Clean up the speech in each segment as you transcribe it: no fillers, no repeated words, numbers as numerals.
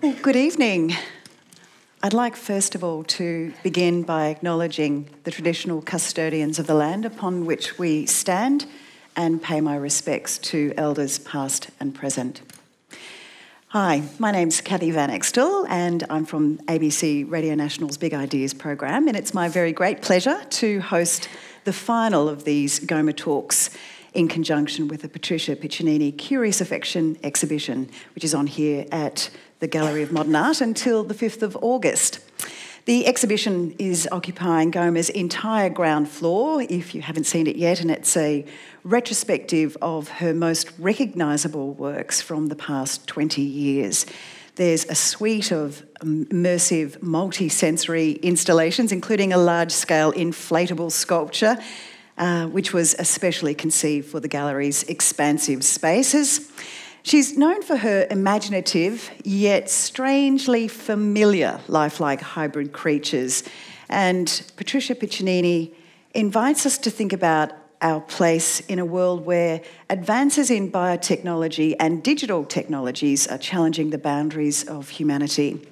Good evening. I'd like first of all to begin by acknowledging the traditional custodians of the land upon which we stand and pay my respects to elders past and present. Hi, my name's Cathy Van Extel and I'm from ABC Radio National's Big Ideas program, and it's my very great pleasure to host the final of these GOMA talks in conjunction with the Patricia Piccinini Curious Affection exhibition, which is on here at the Gallery of Modern Art until the 5th of August. The exhibition is occupying GOMA's entire ground floor, if you haven't seen it yet, and it's a retrospective of her most recognisable works from the past 20 years. There's a suite of immersive multi-sensory installations, including a large-scale inflatable sculpture, which was especially conceived for the gallery's expansive spaces. She's known for her imaginative, yet strangely familiar, lifelike hybrid creatures. And Patricia Piccinini invites us to think about our place in a world where advances in biotechnology and digital technologies are challenging the boundaries of humanity.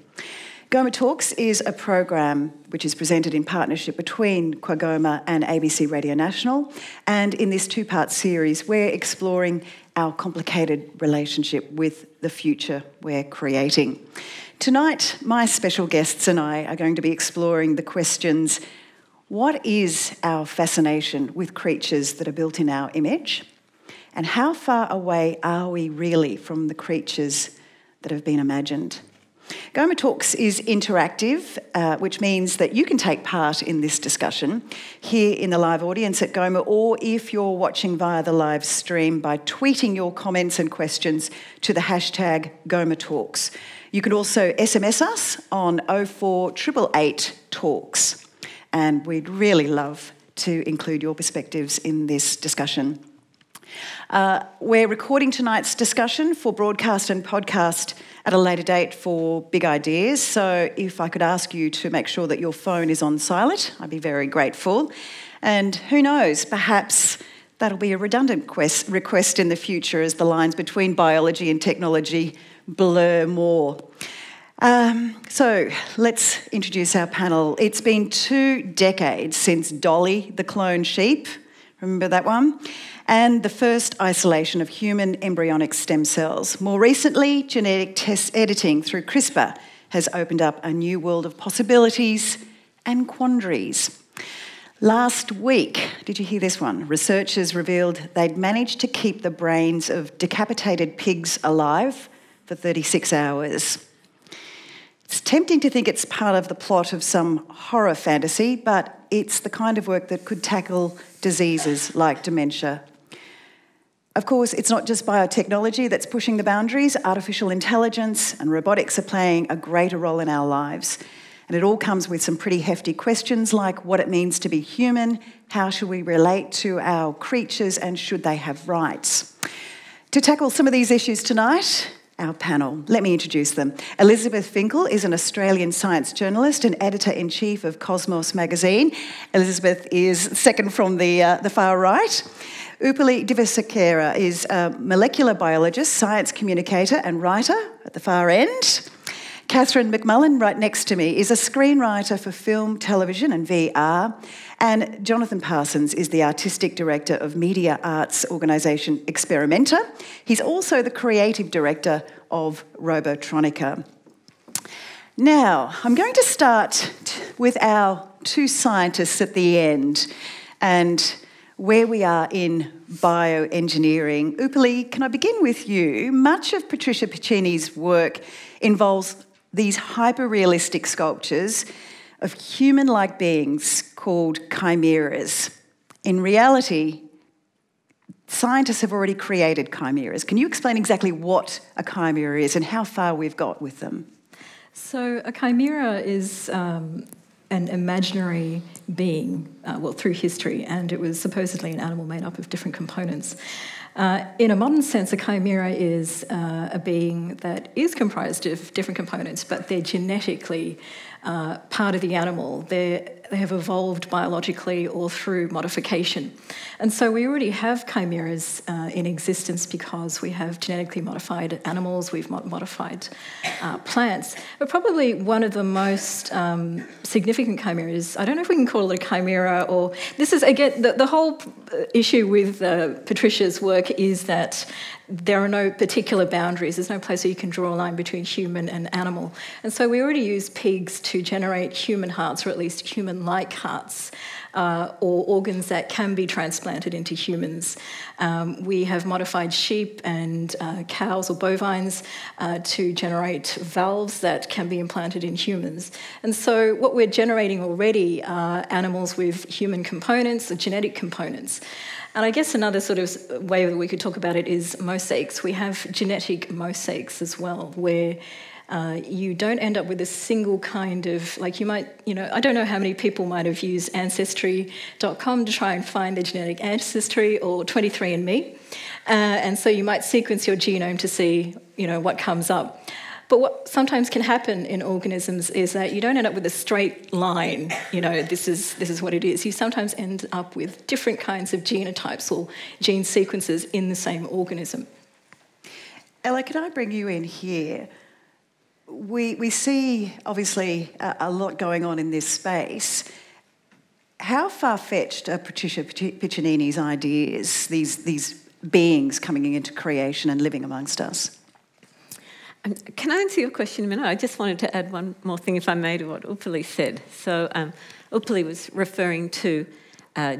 GOMA Talks is a program which is presented in partnership between QAGOMA and ABC Radio National, and in this two-part series we're exploring our complicated relationship with the future we're creating. Tonight, my special guests and I are going to be exploring the questions: what is our fascination with creatures that are built in our image, and how far away are we really from the creatures that have been imagined? GOMA Talks is interactive, which means that you can take part in this discussion here in the live audience at GOMA, or if you're watching via the live stream, by tweeting your comments and questions to the hashtag GOMA Talks. You can also SMS us on 04888 Talks, and we'd really love to include your perspectives in this discussion. We're recording tonight's discussion for broadcast and podcast at a later date for Big Ideas, so if I could ask you to make sure that your phone is on silent, I'd be very grateful. And who knows, perhaps that'll be a redundant request in the future as the lines between biology and technology blur more. So let's introduce our panel. It's been 2 decades since Dolly, the clone sheep, remember that one? And the first isolation of human embryonic stem cells. More recently, genetic test editing through CRISPR has opened up a new world of possibilities and quandaries. Last week, did you hear this one? Researchers revealed they'd managed to keep the brains of decapitated pigs alive for 36 hours. It's tempting to think it's part of the plot of some horror fantasy, but it's the kind of work that could tackle diseases like dementia. Of course, it's not just biotechnology that's pushing the boundaries. Artificial intelligence and robotics are playing a greater role in our lives. And it all comes with some pretty hefty questions like what it means to be human, how should we relate to our creatures, and should they have rights? To tackle some of these issues tonight, our panel, let me introduce them. Elizabeth Finkel is an Australian science journalist and editor-in-chief of Cosmos magazine. Elizabeth is second from the far right. Upulie Divisekera is a molecular biologist, science communicator and writer at the far end. Catherine McMullen, right next to me, is a screenwriter for film, television and VR. And Jonathan Parsons is the artistic director of media arts organisation Experimenta. He's also the creative director of Robotronica. Now, I'm going to start with our two scientists at the end and where we are in bioengineering. Upulie, can I begin with you? Much of Patricia Piccinini's work involves these hyper-realistic sculptures of human-like beings called chimeras. In reality, scientists have already created chimeras. Can you explain exactly what a chimera is and how far we've got with them? So a chimera is an imaginary being, well, through history, and it was supposedly an animal made up of different components. In a modern sense, a chimera is a being that is comprised of different components, but they're genetically part of the animal. They have evolved biologically or through modification. And so we already have chimeras in existence because we have genetically modified animals, we've modified plants. But probably one of the most significant chimeras, I don't know if we can call it a chimera, or this is, again, the whole issue with Patricia's work is that there are no particular boundaries. There's no place where you can draw a line between human and animal. And so we already use pigs to generate human hearts, or at least human-like hearts, or organs that can be transplanted into humans. We have modified sheep and cows or bovines to generate valves that can be implanted in humans. And so what we're generating already are animals with human components, or genetic components. And I guess another sort of way that we could talk about it is mosaics. We have genetic mosaics as well, where you don't end up with a single kind of, like you might, you know, I don't know how many people might have used Ancestry.com to try and find their genetic ancestry, or 23andMe. And so you might sequence your genome to see, you know, what comes up. But what sometimes can happen in organisms is that you don't end up with a straight line, you know, this is what it is. You sometimes end up with different kinds of genotypes or gene sequences in the same organism. Ella, can I bring you in here? We see, obviously, a lot going on in this space. How far-fetched are Patricia Piccinini's ideas, these beings coming into creation and living amongst us? Can I answer your question in a minute? I just wanted to add one more thing, if I may, to what Upulie said. So Upulie was referring to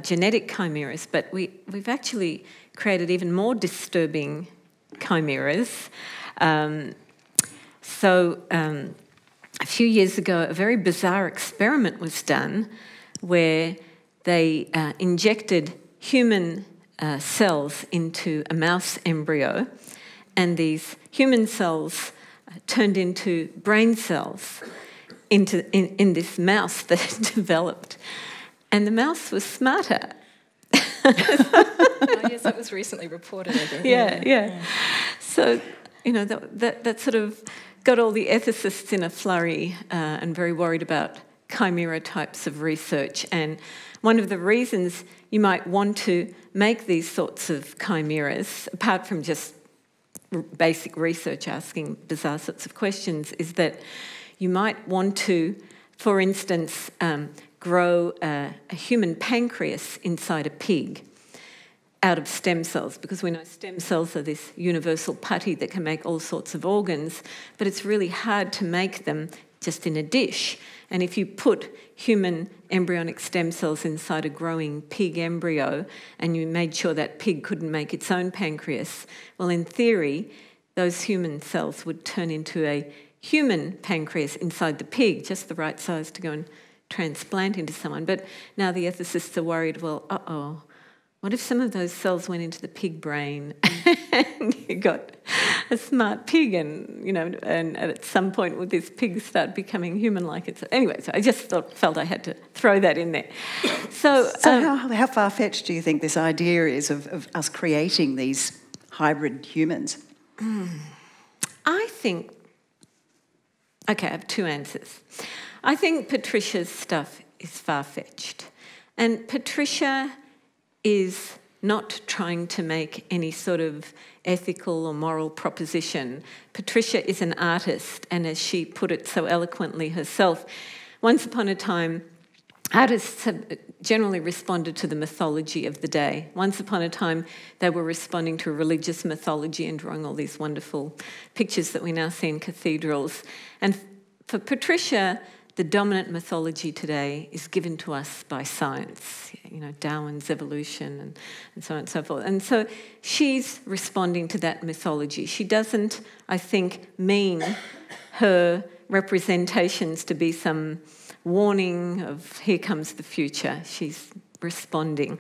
genetic chimeras, but we've actually created even more disturbing chimeras. So a few years ago, a very bizarre experiment was done where they injected human cells into a mouse embryo, and these human cells turned into brain cells in this mouse that had developed. And the mouse was smarter. Oh, yes, that was recently reported. Yeah. So, you know, that sort of got all the ethicists in a flurry and very worried about chimera types of research. And one of the reasons you might want to make these sorts of chimeras, apart from just basic research asking bizarre sorts of questions, is that you might want to, for instance, grow a human pancreas inside a pig out of stem cells, because we know stem cells are this universal putty that can make all sorts of organs, but it's really hard to make them just in a dish. And if you put human embryonic stem cells inside a growing pig embryo and you made sure that pig couldn't make its own pancreas, well, in theory, those human cells would turn into a human pancreas inside the pig, just the right size to go and transplant into someone. But now the ethicists are worried, well, uh-oh, what if some of those cells went into the pig brain and you got a smart pig, and, you know, and at some point would this pig start becoming human-like? Anyway, so I just felt I had to throw that in there. So how far-fetched do you think this idea is of us creating these hybrid humans? I think... Okay, I have two answers. I think Patricia's stuff is far-fetched. And Patricia is not trying to make any sort of ethical or moral proposition. Patricia is an artist, and as she put it so eloquently herself, once upon a time, artists have generally responded to the mythology of the day. Once upon a time, they were responding to religious mythology and drawing all these wonderful pictures that we now see in cathedrals. And for Patricia, the dominant mythology today is given to us by science, you know, Darwin's evolution and so on and so forth. And so she's responding to that mythology. She doesn't, I think, mean her representations to be some warning of here comes the future. She's responding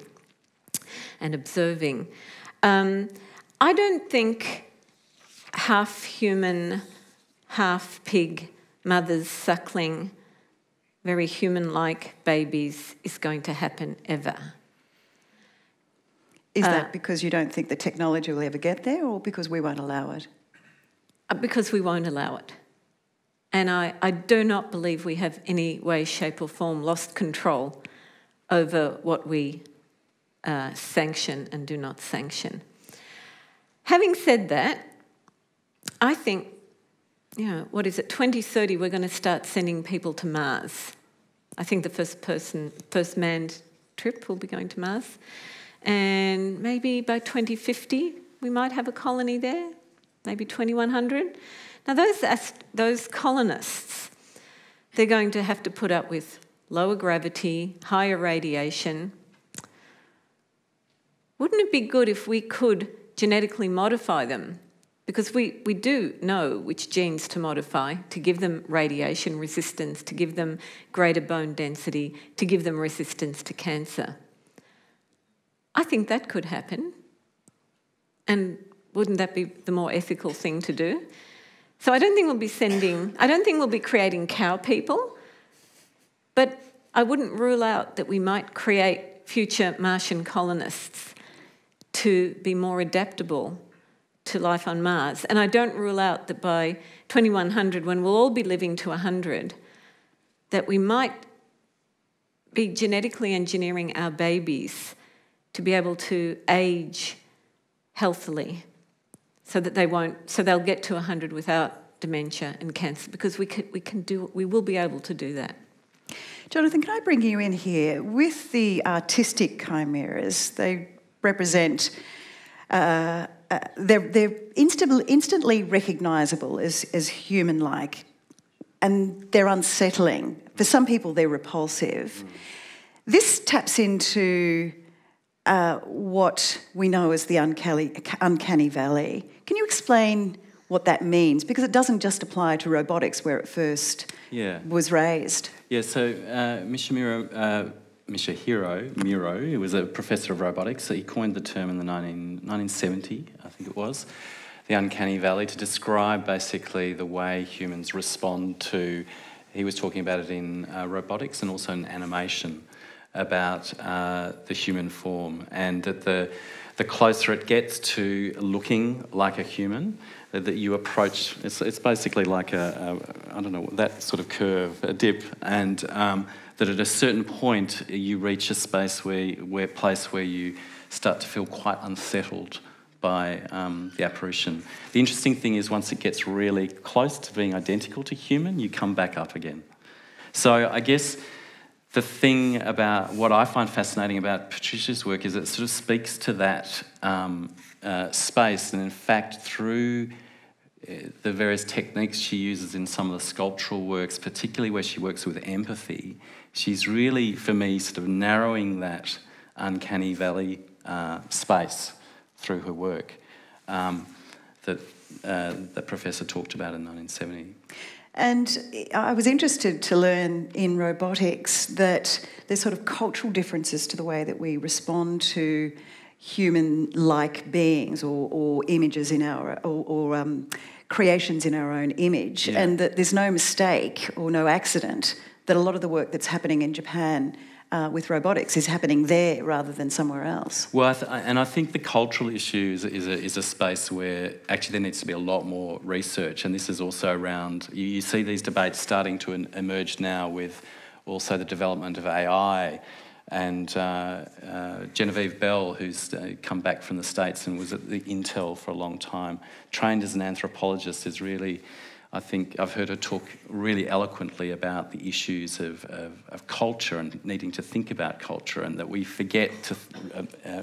and observing. I don't think half human, half pig, mother's suckling very human-like babies is going to happen ever. Is that because you don't think the technology will ever get there, or because we won't allow it? Because we won't allow it. And I do not believe we have any way, shape or form lost control over what we sanction and do not sanction. Having said that, I think, you know, what is it, 2030 we're going to start sending people to Mars. I think the first manned trip will be going to Mars. And maybe by 2050 we might have a colony there, maybe 2100. Now those colonists, they're going to have to put up with lower gravity, higher radiation. Wouldn't it be good if we could genetically modify them? Because we do know which genes to modify, to give them radiation resistance, to give them greater bone density, to give them resistance to cancer. I think that could happen. And wouldn't that be the more ethical thing to do? So I don't think we'll be creating cow people, but I wouldn't rule out that we might create future Martian colonists to be more adaptable to life on Mars. And I don't rule out that by 2100, when we'll all be living to 100, that we might be genetically engineering our babies to be able to age healthily, so that they won't, so they'll get to 100 without dementia and cancer, because we will be able to do that. Jonathan, can I bring you in here? With the artistic chimeras, they represent, they're instantly recognisable as human-like, and they're unsettling. For some people, they're repulsive. Mm. This taps into what we know as the uncanny valley. Can you explain what that means? Because it doesn't just apply to robotics, where it first was raised. Yeah, so Mishihiro Miro, he was a professor of robotics, so he coined the term in the 1970, I think it was, the uncanny valley, to describe basically the way humans respond to, he was talking about it in robotics and also in animation, about the human form, and that the closer it gets to looking like a human, that you approach, it's basically like a, I don't know, that sort of curve, a dip, and that at a certain point you reach a space where you start to feel quite unsettled by the apparition. The interesting thing is, once it gets really close to being identical to human, you come back up again. So I guess the thing about what I find fascinating about Patricia's work is it sort of speaks to that space, and in fact through the various techniques she uses in some of the sculptural works, particularly where she works with empathy, she's really, for me, sort of narrowing that uncanny valley space through her work that the professor talked about in 1970. And I was interested to learn in robotics that there's sort of cultural differences to the way that we respond to human-like beings or images in our, or creations in our own image, and that there's no mistake or no accident that a lot of the work that's happening in Japan with robotics is happening there rather than somewhere else. Well, and I think the cultural issue is a space where actually there needs to be a lot more research, and this is also around, you see these debates starting to emerge now with also the development of AI, and Genevieve Bell, who's come back from the States and was at the Intel for a long time, trained as an anthropologist, is really, I think I've heard her talk really eloquently about the issues of culture and needing to think about culture, and that we forget to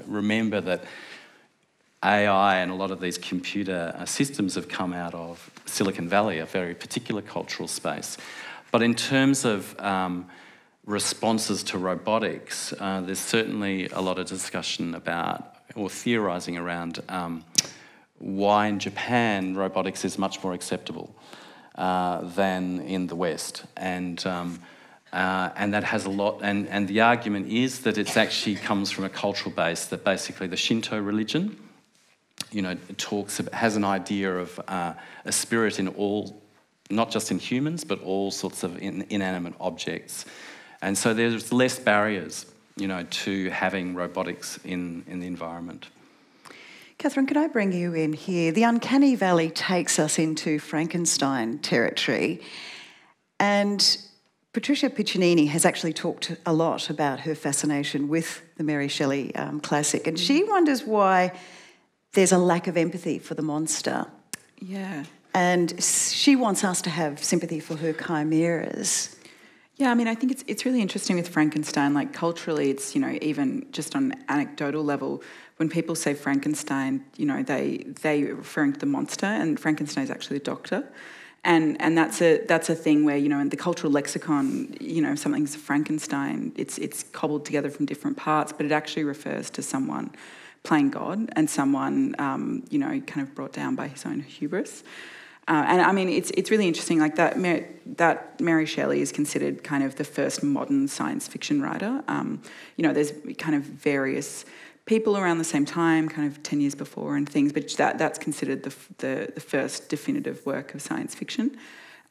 remember that AI and a lot of these computer systems have come out of Silicon Valley, a very particular cultural space. But in terms of responses to robotics, there's certainly a lot of discussion about, or theorising around, why in Japan robotics is much more acceptable than in the West, and that has a lot, and the argument is that it actually comes from a cultural base, that basically the Shinto religion, you know, has an idea of a spirit in all not just in humans, but all sorts of inanimate objects. And so there's less barriers, you know, to having robotics in the environment. Catherine, could I bring you in here? The Uncanny Valley takes us into Frankenstein territory. And Patricia Piccinini has actually talked a lot about her fascination with the Mary Shelley classic, and she wonders why there's a lack of empathy for the monster. Yeah. And she wants us to have sympathy for her chimeras. Yeah, I mean, I think it's really interesting with Frankenstein. Like, culturally, it's, you know, even just on an anecdotal level, when people say Frankenstein, you know, they're referring to the monster, and Frankenstein is actually the doctor. And that's a thing where, you know, in the cultural lexicon, you know, if something's Frankenstein, it's cobbled together from different parts, but it actually refers to someone playing God and someone, you know, kind of brought down by his own hubris. And I mean, it's really interesting. Like, that Mary Shelley is considered kind of the first modern science fiction writer. You know, there's kind of various people around the same time, kind of 10 years before and things, but that's considered the first definitive work of science fiction.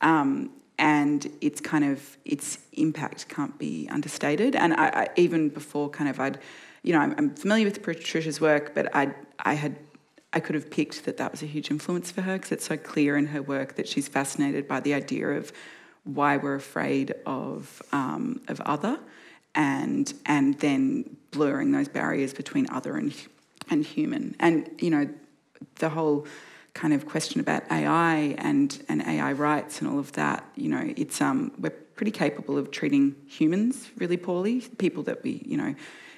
And it's kind of, its impact can't be understated. And I even before kind of you know, I'm familiar with Patricia's work, but I could have picked that was a huge influence for her, because it's so clear in her work that she's fascinated by the idea of why we're afraid of other, and then blurring those barriers between other and human. And, you know, the whole kind of question about AI and AI rights and all of that, you know, it's we're pretty capable of treating humans really poorly, people that we, you know,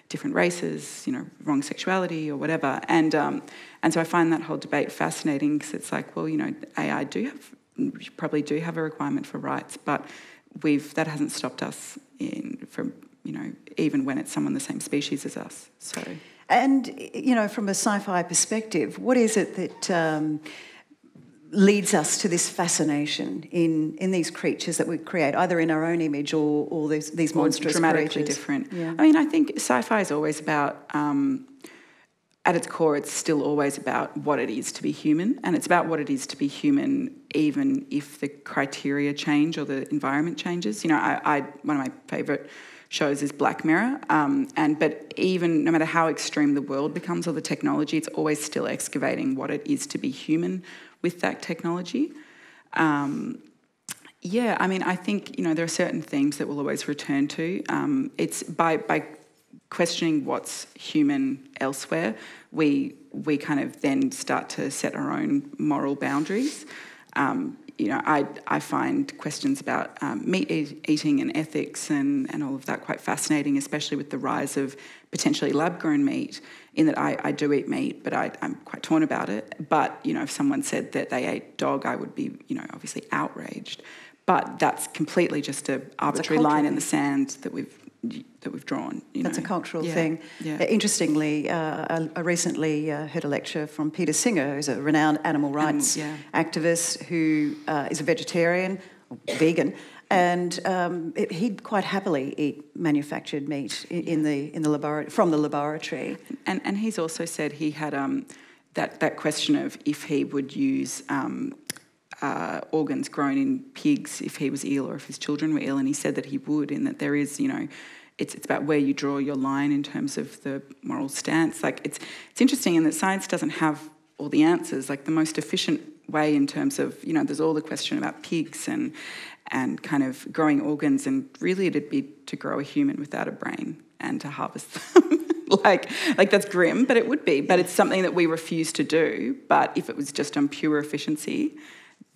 different races, you know, wrong sexuality or whatever. And so I find that whole debate fascinating, because it's like, well, you know, AI probably do have a requirement for rights, but that hasn't stopped us from, you know, even when it's someone the same species as us. So, and, you know, from a sci-fi perspective, what is it that leads us to this fascination in these creatures that we create, either in our own image or these monstrous creatures? Dramatically different. Yeah. I mean, I think sci-fi is always about, at its core, it's still always about what it is to be human, and it's about what it is to be human even if the criteria change or the environment changes. You know, one of my favourite shows is Black Mirror, but even no matter how extreme the world becomes or the technology, it's always still excavating what it is to be human with that technology. Yeah, I mean, I think, you know, there are certain themes that we'll always return to. It's by questioning what's human elsewhere, we kind of then start to set our own moral boundaries. You know, I find questions about meat eating and ethics and all of that quite fascinating, especially with the rise of potentially lab-grown meat, in that I do eat meat, but I'm quite torn about it. But, you know, if someone said that they ate dog, I would be, you know, obviously outraged. But that's completely just an arbitrary line in the sand that we've drawn. That's a cultural thing. Yeah. Interestingly, I recently heard a lecture from Peter Singer, who's a renowned animal rights activist who is a vegetarian, or vegan, and he'd quite happily eat manufactured meat from the laboratory. And he's also said he had that question of if he would use organs grown in pigs if he was ill or if his children were ill, and he said that he would, and that there is, you know, it's about where you draw your line in terms of the moral stance. Like, it's interesting in that science doesn't have all the answers. Like, the most efficient way in terms of, you know, there's all the question about pigs and kind of growing organs, and really it'd be to grow a human without a brain and to harvest them. Like that's grim, but it would be. But it's something that we refuse to do. But if it was just on pure efficiency,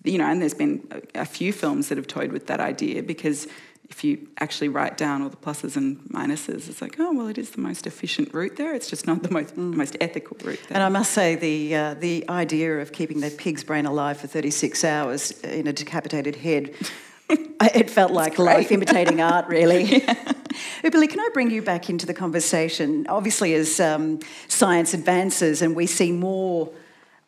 you know, and there's been a few films that have toyed with that idea, because if you actually write down all the pluses and minuses, it's like, oh, well, it is the most efficient route there. It's just not the most ethical route there. And I must say the idea of keeping the pig's brain alive for 36 hours in a decapitated head, it felt like life imitating art, really. Yeah. Upulie, can I bring you back into the conversation? Obviously, as science advances and we see more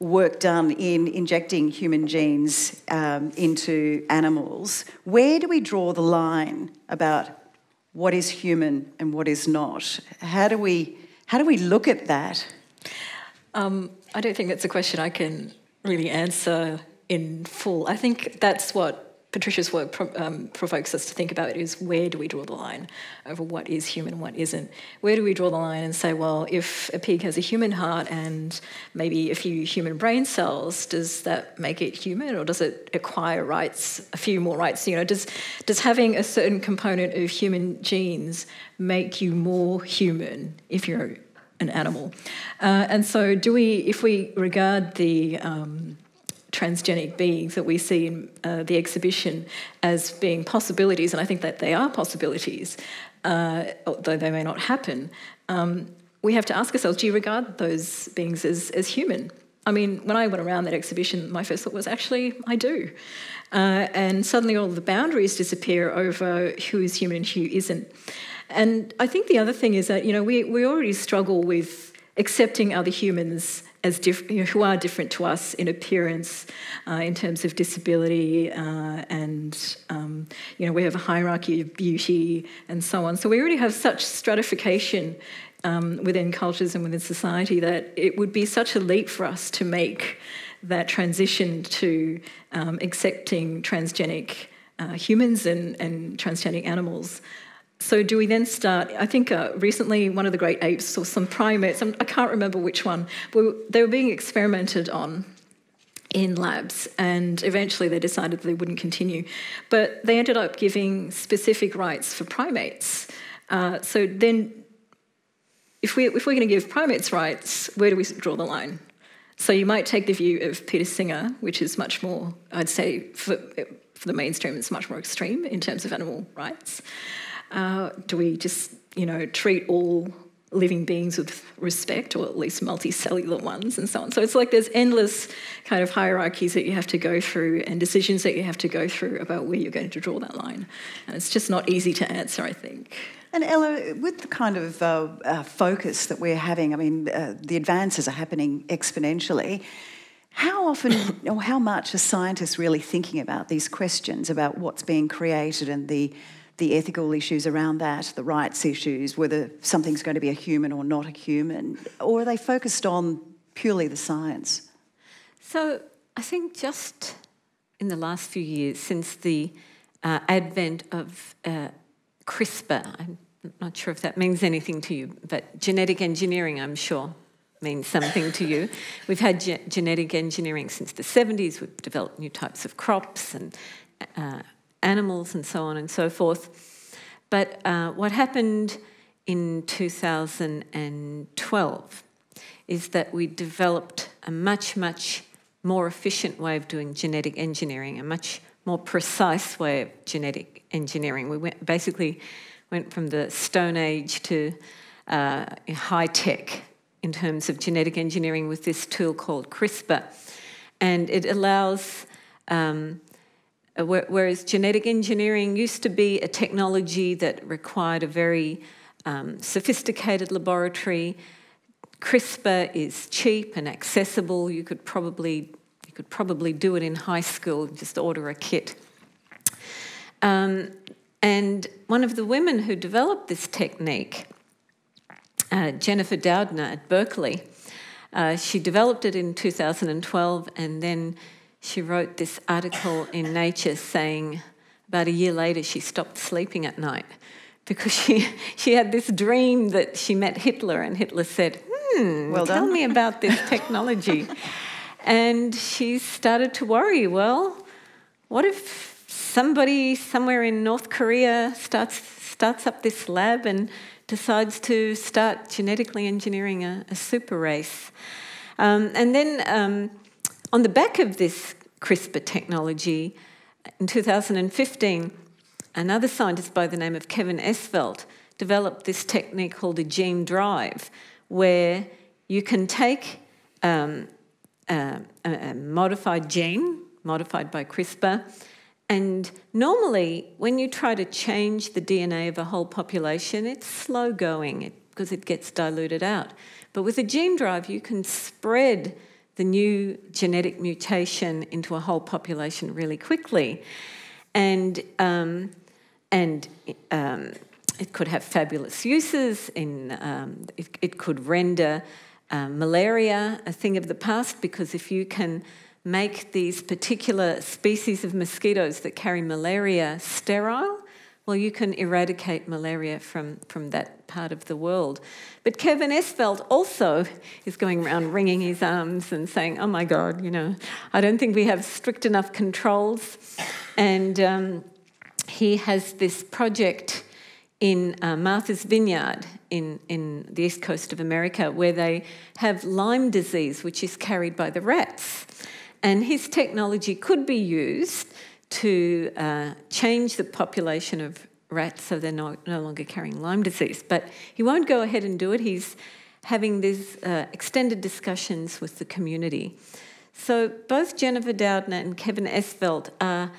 work done in injecting human genes into animals, where do we draw the line about what is human and what is not? How do we look at that? I don't think that's a question I can really answer in full. I think that's what Patricia's work provokes us to think about, is where do we draw the line over what is human, what isn't? Where do we draw the line and say, well, if a pig has a human heart and maybe a few human brain cells, does that make it human, or does it acquire rights, a few more rights? You know, does having a certain component of human genes make you more human if you're an animal? And so do we, if we regard the transgenic beings that we see in the exhibition as being possibilities, and I think that they are possibilities, although they may not happen, we have to ask ourselves, do you regard those beings as human? I mean, when I went around that exhibition, my first thought was, actually, I do. And suddenly all the boundaries disappear over who is human and who isn't. And I think the other thing is that, you know, we already struggle with accepting other humans as who are different to us in appearance, in terms of disability, and you know, we have a hierarchy of beauty and so on. So we already have such stratification within cultures and within society that it would be such a leap for us to make that transition to accepting transgenic humans and transgenic animals. So do we then start, I think recently one of the great apes or some primates, I can't remember which one, but they were being experimented on in labs, and eventually they decided they wouldn't continue. But they ended up giving specific rights for primates. So then if we're going to give primates rights, where do we draw the line? So you might take the view of Peter Singer, which is much more, I'd say, for the mainstream, it's much more extreme in terms of animal rights. Do we just, you know, treat all living beings with respect, or at least multicellular ones and so on? So it's like there's endless kind of hierarchies that you have to go through and decisions that you have to go through about where you're going to draw that line. And it's just not easy to answer, I think. And Ella, with the kind of focus that we're having, I mean, the advances are happening exponentially. How often or how much are scientists really thinking about these questions, about what's being created and the ethical issues around that, the rights issues, whether something's going to be a human or not a human, or are they focused on purely the science? So I think just in the last few years, since the advent of CRISPR, I'm not sure if that means anything to you, but genetic engineering, I'm sure, means something to you. We've had genetic engineering since the 70s. We've developed new types of crops and animals and so on and so forth. But what happened in 2012 is that we developed a much, much more efficient way of doing genetic engineering, a much more precise way of genetic engineering. We basically went from the Stone Age to high tech in terms of genetic engineering with this tool called CRISPR. And it allows... whereas genetic engineering used to be a technology that required a very sophisticated laboratory, CRISPR is cheap and accessible. You could probably do it in high school, just order a kit. And one of the women who developed this technique, Jennifer Doudna at Berkeley, she developed it in 2012, and then she wrote this article in Nature saying about a year later she stopped sleeping at night because she had this dream that she met Hitler, and Hitler said, well done. Tell me about this technology. And she started to worry, well, what if somebody somewhere in North Korea starts up this lab and decides to start genetically engineering a super race? And then... on the back of this CRISPR technology, in 2015, another scientist by the name of Kevin Esvelt developed this technique called a gene drive, where you can take a modified gene, modified by CRISPR, and normally when you try to change the DNA of a whole population, it's slow going because it gets diluted out. But with a gene drive, you can spread the new genetic mutation into a whole population really quickly, and it could have fabulous uses. In it could render malaria a thing of the past, because if you can make these particular species of mosquitoes that carry malaria sterile, well, you can eradicate malaria from that part of the world. But Kevin Esvelt also is going around wringing his arms and saying, oh, my God, you know, I don't think we have strict enough controls. And he has this project in Martha's Vineyard in the east coast of America where they have Lyme disease, which is carried by the rats. And his technology could be used to change the population of rats so they're no longer carrying Lyme disease. But he won't go ahead and do it. He's having these extended discussions with the community. So both Jennifer Doudna and Kevin Esvelt are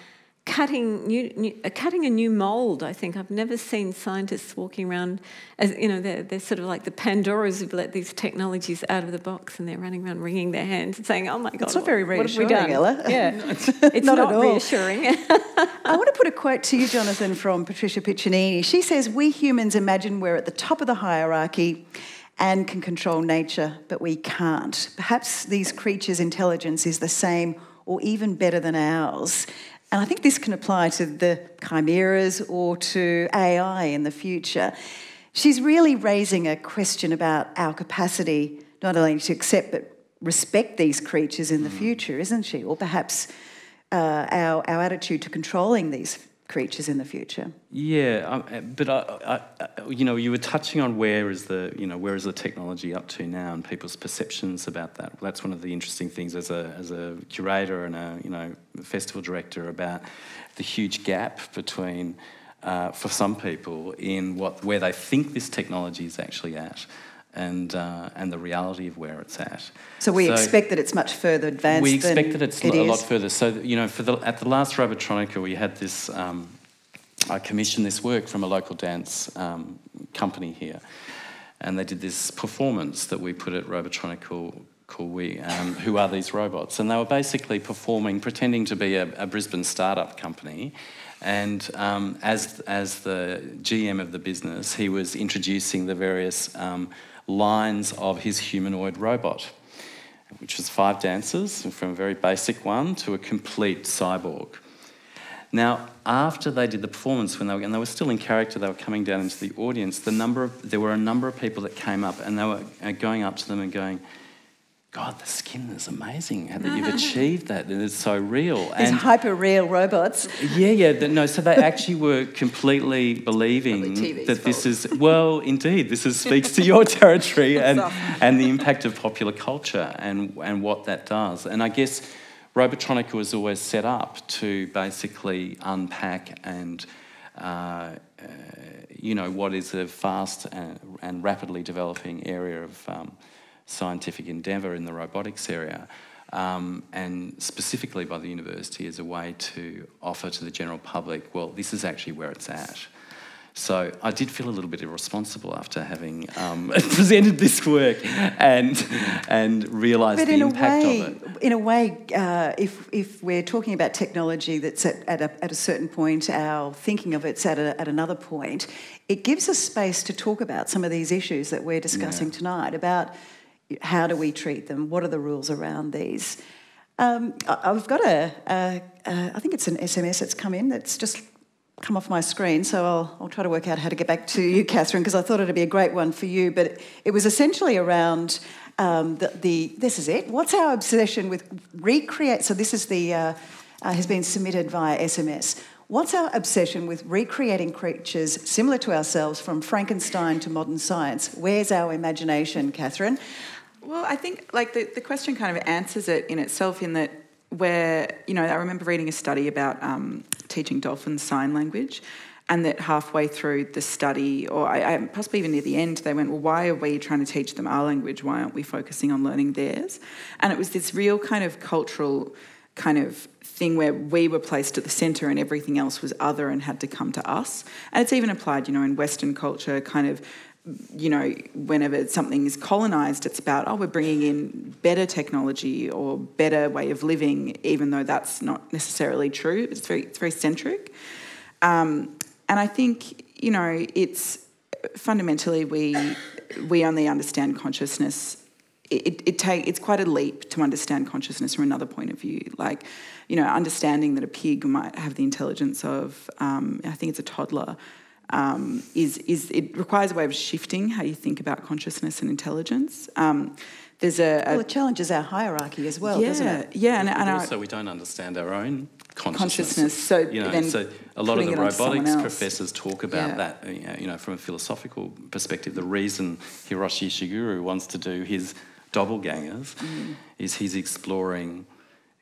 cutting a new mould, I think. I've never seen scientists walking around as, you know, they're sort of like the Pandoras who've let these technologies out of the box and they're running around wringing their hands and saying, oh, my God, it's not very reassuring, what have we done? Ella. Yeah, it's not reassuring. I want to put a quote to you, Jonathan, from Patricia Piccinini. She says, we humans imagine we're at the top of the hierarchy and can control nature, but we can't. Perhaps these creatures' intelligence is the same or even better than ours. And I think this can apply to the chimeras or to AI in the future. She's really raising a question about our capacity not only to accept but respect these creatures in the future, isn't she? Or perhaps our attitude to controlling these creatures in the future. Yeah, but you know, you were touching on where is the technology up to now and people's perceptions about that. That's one of the interesting things as a curator and a festival director about the huge gap between for some people in where they think this technology is actually at. And the reality of where it's at. So expect that it's much further advanced. We expect that it's a lot further. So you know, at the last Robotronica, we had this. I commissioned this work from a local dance company here, and they did this performance that we put at Robotronica. Who are these robots? And they were basically performing, pretending to be a Brisbane startup company. And as the GM of the business, he was introducing the various lines of his humanoid robot, which was 5 dancers, from a very basic one to a complete cyborg. Now, after they did the performance, and they were still in character, they were coming down into the audience, there were a number of people that came up and they were going up to them and going, God, the skin is amazing that you've achieved that, and it's so real. These hyper-real robots. Yeah, no, so they actually were completely believing that this is, well, indeed, this speaks to your territory and the impact of popular culture and what that does. And I guess Robotronica was always set up to basically unpack and, you know, what is a fast and rapidly developing area of scientific endeavour in the robotics area, and specifically by the university as a way to offer to the general public, well, this is actually where it's at. So I did feel a little bit irresponsible after having presented this work and realised the impact of it. In a way, if we're talking about technology that's at a certain point, our thinking of it's at another point, it gives us space to talk about some of these issues that we're discussing tonight, about how do we treat them? What are the rules around these? I've got I think it's an SMS that's come in that's just come off my screen, so I'll try to work out how to get back to you, Catherine, because I thought it would be a great one for you, but it was essentially around this is it, what's our obsession with recreate? So this is has been submitted via SMS. What's our obsession with recreating creatures similar to ourselves from Frankenstein to modern science? Where's our imagination, Catherine? Well, I think like the question kind of answers it in itself in that where, you know, I remember reading a study about teaching dolphins sign language, and that halfway through the study, or possibly even near the end, they went, well, why are we trying to teach them our language? Why aren't we focusing on learning theirs? And it was this real kind of cultural kind of thing where we were placed at the centre and everything else was other and had to come to us. And it's even applied, you know, in Western culture, kind of, you know, whenever something is colonised, it's about, oh, we're bringing in better technology or better way of living, even though that's not necessarily true. It's very centric. And I think, you know, it's fundamentally we only understand consciousness it's quite a leap to understand consciousness from another point of view. Like, you know, understanding that a pig might have the intelligence of, I think it's a toddler, it requires a way of shifting how you think about consciousness and intelligence. There's a it challenges our hierarchy as well, doesn't it? Yeah, and also we don't understand our own consciousness. So, you know, then so a lot of the robotics professors talk about that. You know, from a philosophical perspective, the reason Hiroshi Ishiguro wants to do his doppelgangers is he's exploring,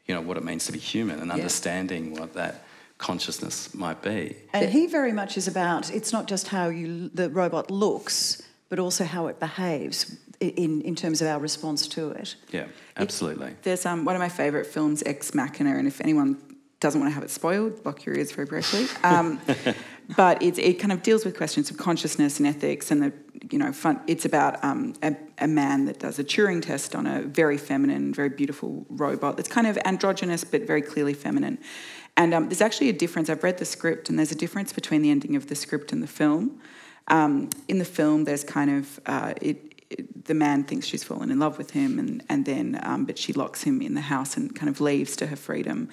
you know, what it means to be human and understanding what that consciousness might be. And he very much is about, it's not just how the robot looks, but also how it behaves in terms of our response to it. Yeah, absolutely. There's one of my favourite films, Ex Machina, and if anyone doesn't want to have it spoiled, block your ears very briefly. But it kind of deals with questions of consciousness and ethics, and it's about a man that does a Turing test on a very feminine, very beautiful robot that's kind of androgynous but very clearly feminine. And there's actually a difference. I've read the script, and there's a difference between the ending of the script and the film. In the film, there's kind of the man thinks she's fallen in love with him, and then but she locks him in the house and kind of leaves to her freedom.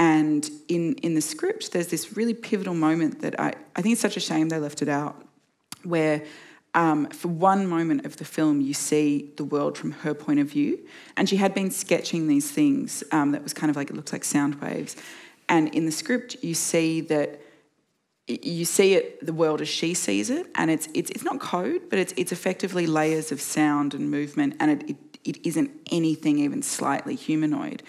And in the script, there's this really pivotal moment that I think it's such a shame they left it out, where for one moment of the film you see the world from her point of view. And she had been sketching these things that was kind of like, it looks like sound waves. And in the script you see that, you see it, the world as she sees it, and it's not code, but it's effectively layers of sound and movement, and it isn't anything even slightly humanoid.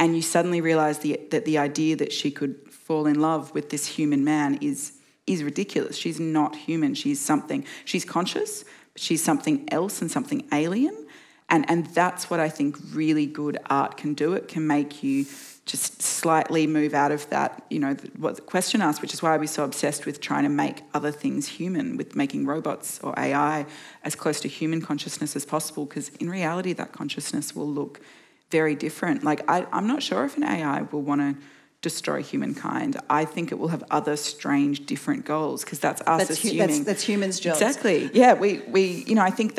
And you suddenly realise that the idea that she could fall in love with this human man is ridiculous. She's not human. She's something. She's conscious, but she's something else and something alien. And that's what I think really good art can do. It can make you just slightly move out of that, you know, what the question asked, which is why we're so obsessed with trying to make other things human, with making robots or AI as close to human consciousness as possible, because in reality that consciousness will look very different. Like, I'm not sure if an AI will want to destroy humankind. I think it will have other strange, different goals, because that's us assuming. That's humans' jobs. Exactly. Yeah, we you know, I think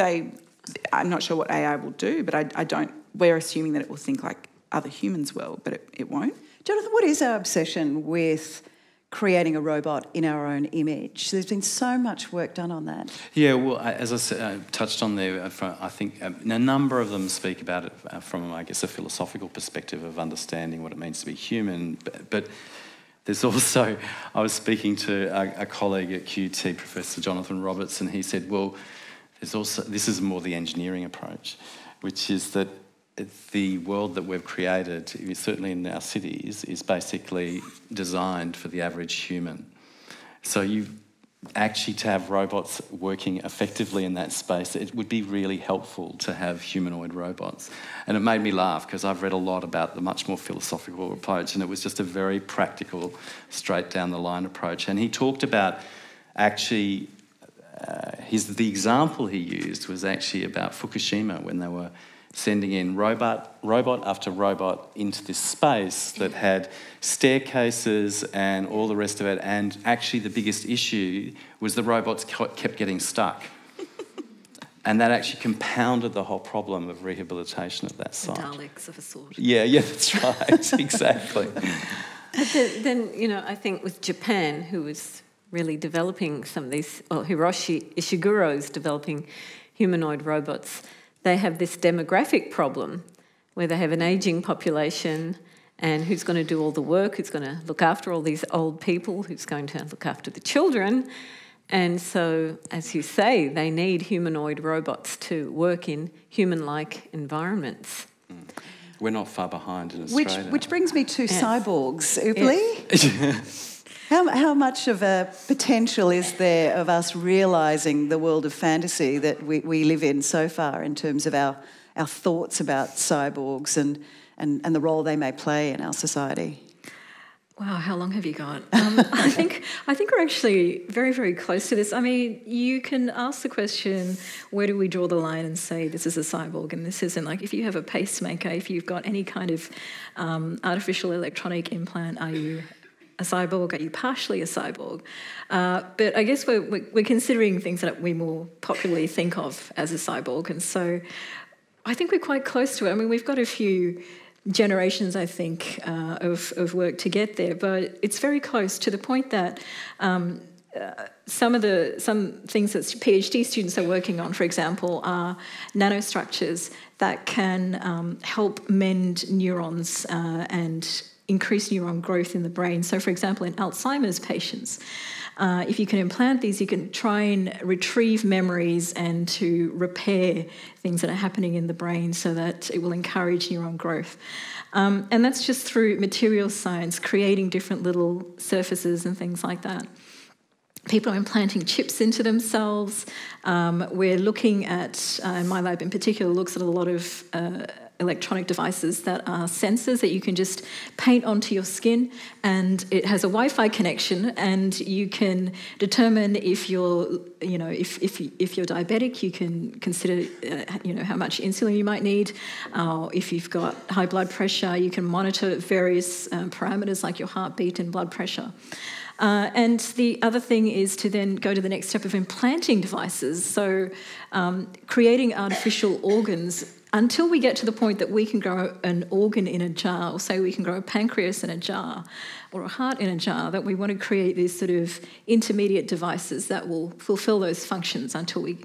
I'm not sure what AI will do, but we're assuming that it will think like other humans will, but it won't. Jonathan, what is our obsession with creating a robot in our own image? There's been so much work done on that. Yeah, well, as I said, I touched on there, I think a number of them speak about it from, I guess, a philosophical perspective of understanding what it means to be human. But there's also, I was speaking to a colleague at QT, Professor Jonathan Roberts, and he said, well, there's also, this is more the engineering approach, which is that the world that we've created, certainly in our cities, is basically designed for the average human. So to have robots working effectively in that space, it would be really helpful to have humanoid robots. And it made me laugh, because I've read a lot about the much more philosophical approach, and it was just a very practical, straight down the line approach. And he talked about actually, the example he used was actually about Fukushima, when they were sending in robot after robot into this space that had staircases and all the rest of it, and actually the biggest issue was the robots kept getting stuck. And that actually compounded the whole problem of rehabilitation of that site. The Daleks of a sort. Yeah, that's right, exactly. But then, you know, I think with Japan, who was really developing some of these, well, Hiroshi Ishiguro is developing humanoid robots, they have this demographic problem where they have an ageing population, and who's going to do all the work, who's going to look after all these old people, who's going to look after the children. And so, as you say, they need humanoid robots to work in human-like environments. Mm. We're not far behind in Australia. Which brings me to cyborgs, Upulie. Yes. How much of a potential is there of us realising the world of fantasy that we live in so far, in terms of our thoughts about cyborgs and the role they may play in our society? Wow, how long have you got? I think we're actually very, very close to this. I mean, you can ask the question, where do we draw the line and say this is a cyborg and this isn't? Like, if you have a pacemaker, if you've got any kind of artificial electronic implant, are you a cyborg? Are you partially a cyborg? But I guess we're considering things that we more popularly think of as a cyborg, and so I think we're quite close to it. I mean, we've got a few generations, I think, of work to get there, but it's very close, to the point that some things that PhD students are working on, for example, are nanostructures that can help mend neurons and increase neuron growth in the brain. So, for example, in Alzheimer's patients, if you can implant these, you can try and retrieve memories and to repair things that are happening in the brain so that it will encourage neuron growth. And that's just through material science, creating different little surfaces and things like that. People are implanting chips into themselves. We're looking at, my lab in particular, looks at a lot of electronic devices that are sensors that you can just paint onto your skin, and it has a Wi-Fi connection, and you can determine if you're, you know, if you're diabetic, you can consider, you know, how much insulin you might need. If you've got high blood pressure, you can monitor various parameters like your heartbeat and blood pressure. And the other thing is to then go to the next step of implanting devices, so creating artificial organs until we get to the point that we can grow an organ in a jar, or say we can grow a pancreas in a jar or a heart in a jar, that we want to create these sort of intermediate devices that will fulfill those functions until we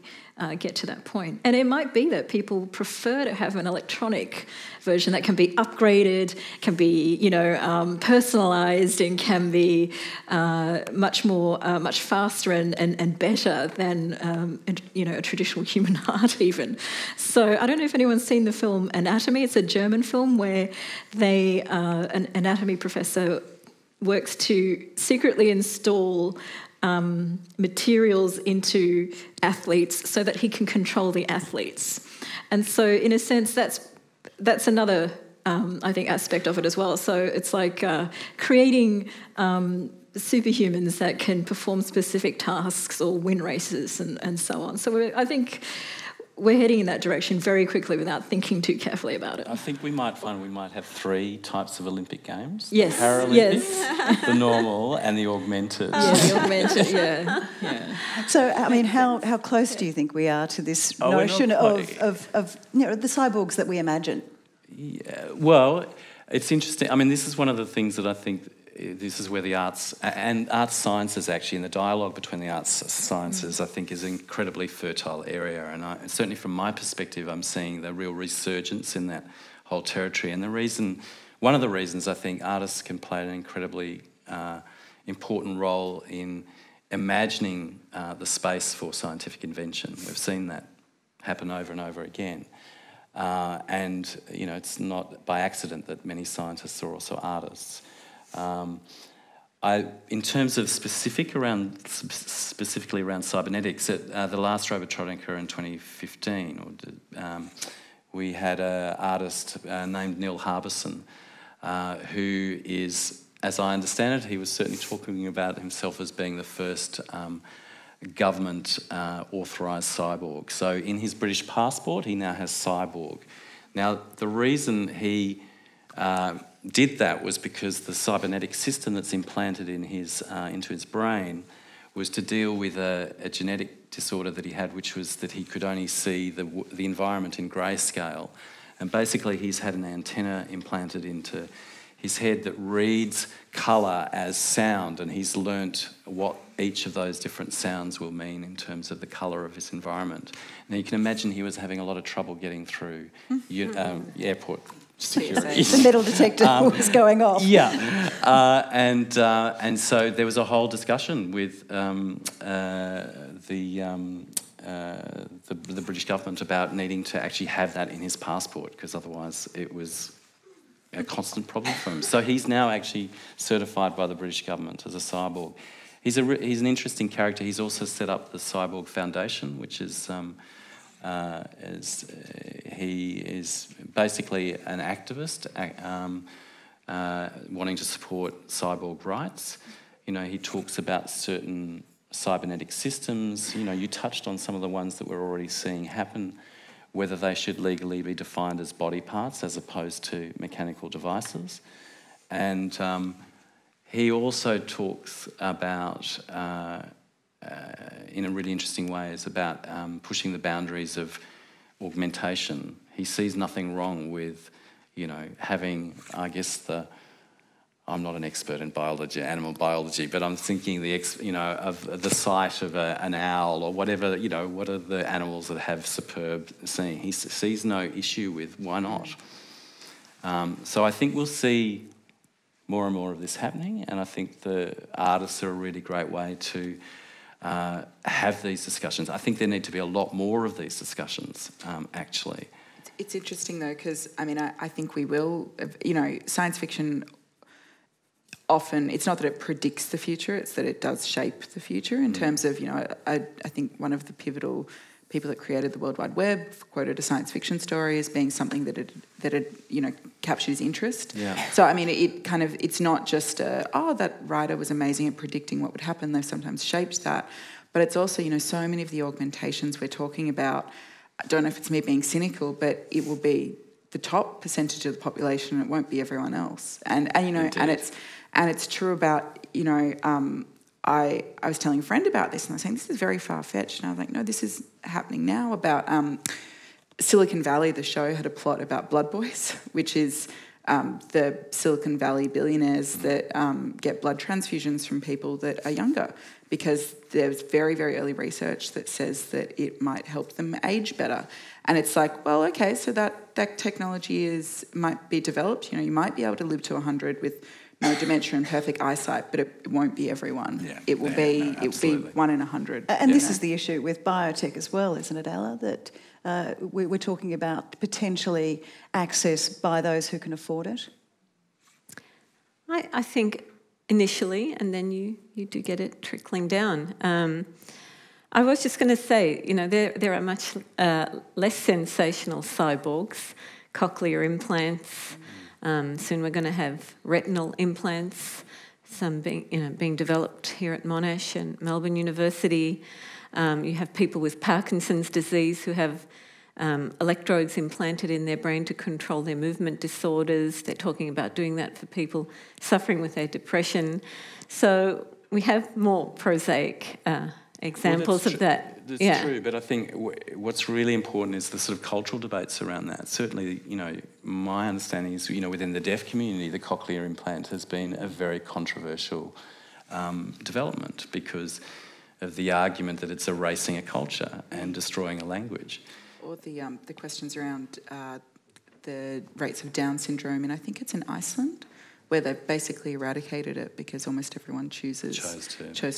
get to that point. And it might be that people prefer to have an electronic version that can be upgraded, can be, you know, personalised, and can be much faster and better than, you know, a traditional human heart even. So I don't know if anyone's seen the film Anatomy. It's a German film where they, an anatomy professor works to secretly install materials into athletes so that he can control the athletes. And so, in a sense, that's another, I think, aspect of it as well. So it's like creating superhumans that can perform specific tasks or win races and so on. So I think we're heading in that direction very quickly without thinking too carefully about it. I think we might find we might have three types of Olympic Games. Yes. The Paralympics, yes. The normal and the augmented. Yeah, the augmented, yeah. Yeah. So, I mean, how close do you think we are to this notion of you know, the cyborgs that we imagine? Yeah, well, it's interesting. I mean, this is one of the things that I think this is where the arts and arts sciences actually, and the dialogue between the arts sciences, I think, is an incredibly fertile area. And certainly from my perspective, I'm seeing the real resurgence in that whole territory. And the reason, one of the reasons I think artists can play an incredibly important role in imagining the space for scientific invention. We've seen that happen over and over again. And, you know, it's not by accident that many scientists are also artists. In terms of specifically around cybernetics, at the last Robotronica in 2015, we had an artist named Neil Harbison, who is, as I understand it, he was certainly talking about himself as being the first government authorised cyborg. So in his British passport, he now has cyborg. Now, the reason he did that was because the cybernetic system that's implanted in his, into his brain was to deal with a genetic disorder that he had, which was that he could only see the environment in grayscale. And basically he's had an antenna implanted into his head that reads colour as sound, and he's learnt what each of those different sounds will mean in terms of the colour of his environment. Now you can imagine he was having a lot of trouble getting through airport security. The metal detector was going off. Yeah, and so there was a whole discussion with the British government about needing to actually have that in his passport, because otherwise it was a constant problem for him. So he's now actually certified by the British government as a cyborg. He's an interesting character. He's also set up the Cyborg Foundation, which is. He is basically an activist wanting to support cyborg rights. You know, he talks about certain cybernetic systems. You know, you touched on some of the ones that we're already seeing happen, whether they should legally be defined as body parts as opposed to mechanical devices. And he also talks about... in a really interesting way, is about pushing the boundaries of augmentation. He sees nothing wrong with, you know, having, I guess, the... I'm not an expert in biology, animal biology, but I'm thinking of the sight of an owl or whatever, you know, what are the animals that have superb seeing? He sees no issue with why not. So I think we'll see more and more of this happening, and I think the artists are a really great way to have these discussions. I think there need to be a lot more of these discussions, actually. It's interesting, though, because, I mean, I think we will, you know, science fiction... Often, it's not that it predicts the future, it's that it does shape the future in terms of, you know, I think one of the pivotal people that created the World Wide Web quoted a science fiction story as being something that had you know, captured his interest. Yeah. So, I mean, it kind of, it's not just a, oh, that writer was amazing at predicting what would happen. They've sometimes shaped that. But it's also, you know, so many of the augmentations we're talking about, I don't know if it's me being cynical, but it will be the top percentage of the population and it won't be everyone else. And you know, indeed. And it's true about, you know, I was telling a friend about this and I was saying, this is very far-fetched. And I was like, no, this is happening now about Silicon Valley. The show had a plot about blood boys, which is the Silicon Valley billionaires that get blood transfusions from people that are younger, because there's very, very early research that says that it might help them age better. And it's like, well, okay, so that technology might be developed. You know, you might be able to live to 100 with... no dementia and perfect eyesight, but it won't be everyone. Yeah, it will be 1 in 100. And this is the issue with biotech as well, isn't it, Ella? That we're talking about potentially access by those who can afford it? I think initially, and then you do get it trickling down. I was just going to say, you know, there are much less sensational cyborgs, cochlear implants... soon we're going to have retinal implants, some being developed here at Monash and Melbourne University. You have people with Parkinson's disease who have electrodes implanted in their brain to control their movement disorders. They're talking about doing that for people suffering with their depression. So we have more prosaic examples of that. That's true, but I think what's really important is the sort of cultural debates around that. Certainly, you know, my understanding is, you know, within the deaf community, the cochlear implant has been a very controversial development because of the argument that it's erasing a culture and destroying a language. Or the questions around the rates of Down syndrome, and I think it's in Iceland, where they've basically eradicated it because almost everyone chose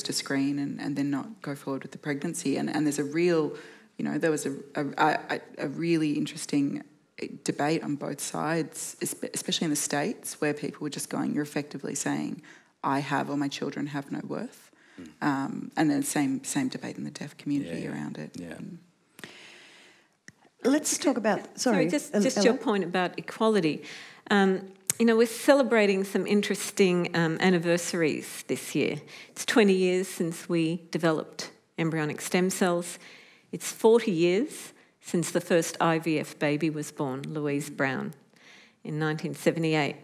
to screen and then not go forward with the pregnancy. And there's a real, you know, there was a really interesting debate on both sides, especially in the States, where people were just going, you're effectively saying, I have, or my children have no worth. And the same debate in the deaf community around it. Yeah. Let's talk about... Sorry, just your point about equality. You know, we're celebrating some interesting anniversaries this year. It's 20 years since we developed embryonic stem cells. It's 40 years since the first IVF baby was born, Louise Brown, in 1978.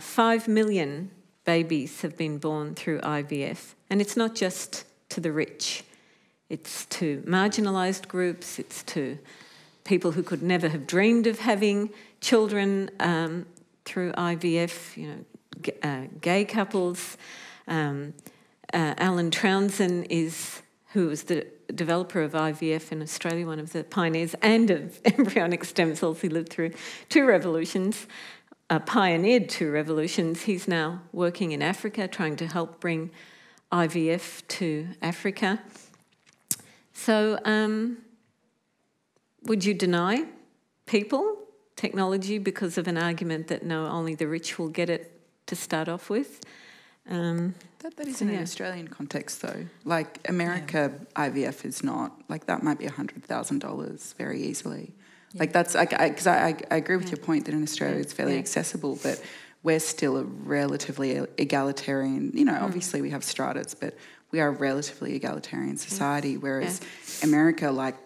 5 million babies have been born through IVF, and it's not just to the rich. It's to marginalised groups, it's to people who could never have dreamed of having children through IVF, you know, gay couples. Alan Townsend who was the developer of IVF in Australia, one of the pioneers, and of embryonic stem cells. He lived through 2 revolutions, pioneered 2 revolutions. He's now working in Africa, trying to help bring IVF to Africa. So would you deny people technology because of an argument that no, only the rich will get it to start off with? That isn't an Australian context, though. Like, America IVF is not... Like, that might be $100,000 very easily. Yeah. Like, that's... Because I agree with your point that in Australia it's fairly accessible, but we're still a relatively egalitarian... You know, obviously we have stratas, but we are a relatively egalitarian society, whereas America, like,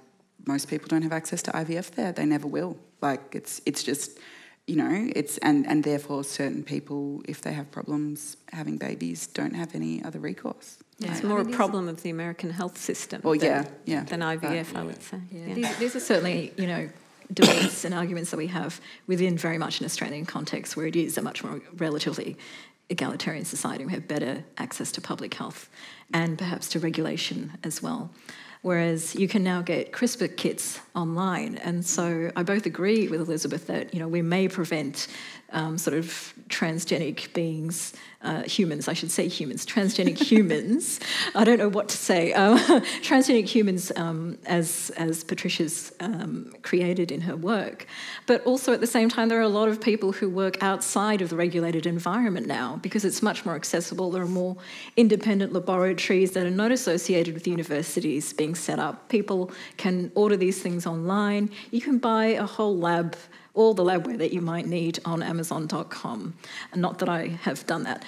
most people don't have access to IVF there. They never will. Like, it's just... You know, it's and therefore certain people, if they have problems having babies, don't have any other recourse. Yeah, it's more a problem of the American health system than IVF, I would say. Yeah. These are certainly, you know, debates and arguments that we have within very much an Australian context, where it is a much more relatively egalitarian society. We have better access to public health and perhaps to regulation as well. Whereas you can now get CRISPR kits online. And so I both agree with Elizabeth that, you know, we may prevent sort of transgenic beings, transgenic humans. I don't know what to say. Transgenic humans as Patricia's created in her work. But also at the same time, there are a lot of people who work outside of the regulated environment now because it's much more accessible. There are more independent laboratories that are not associated with universities being set up. People can order these things online. You can buy a whole lab, all the labware that you might need on Amazon.com. Not that I have done that.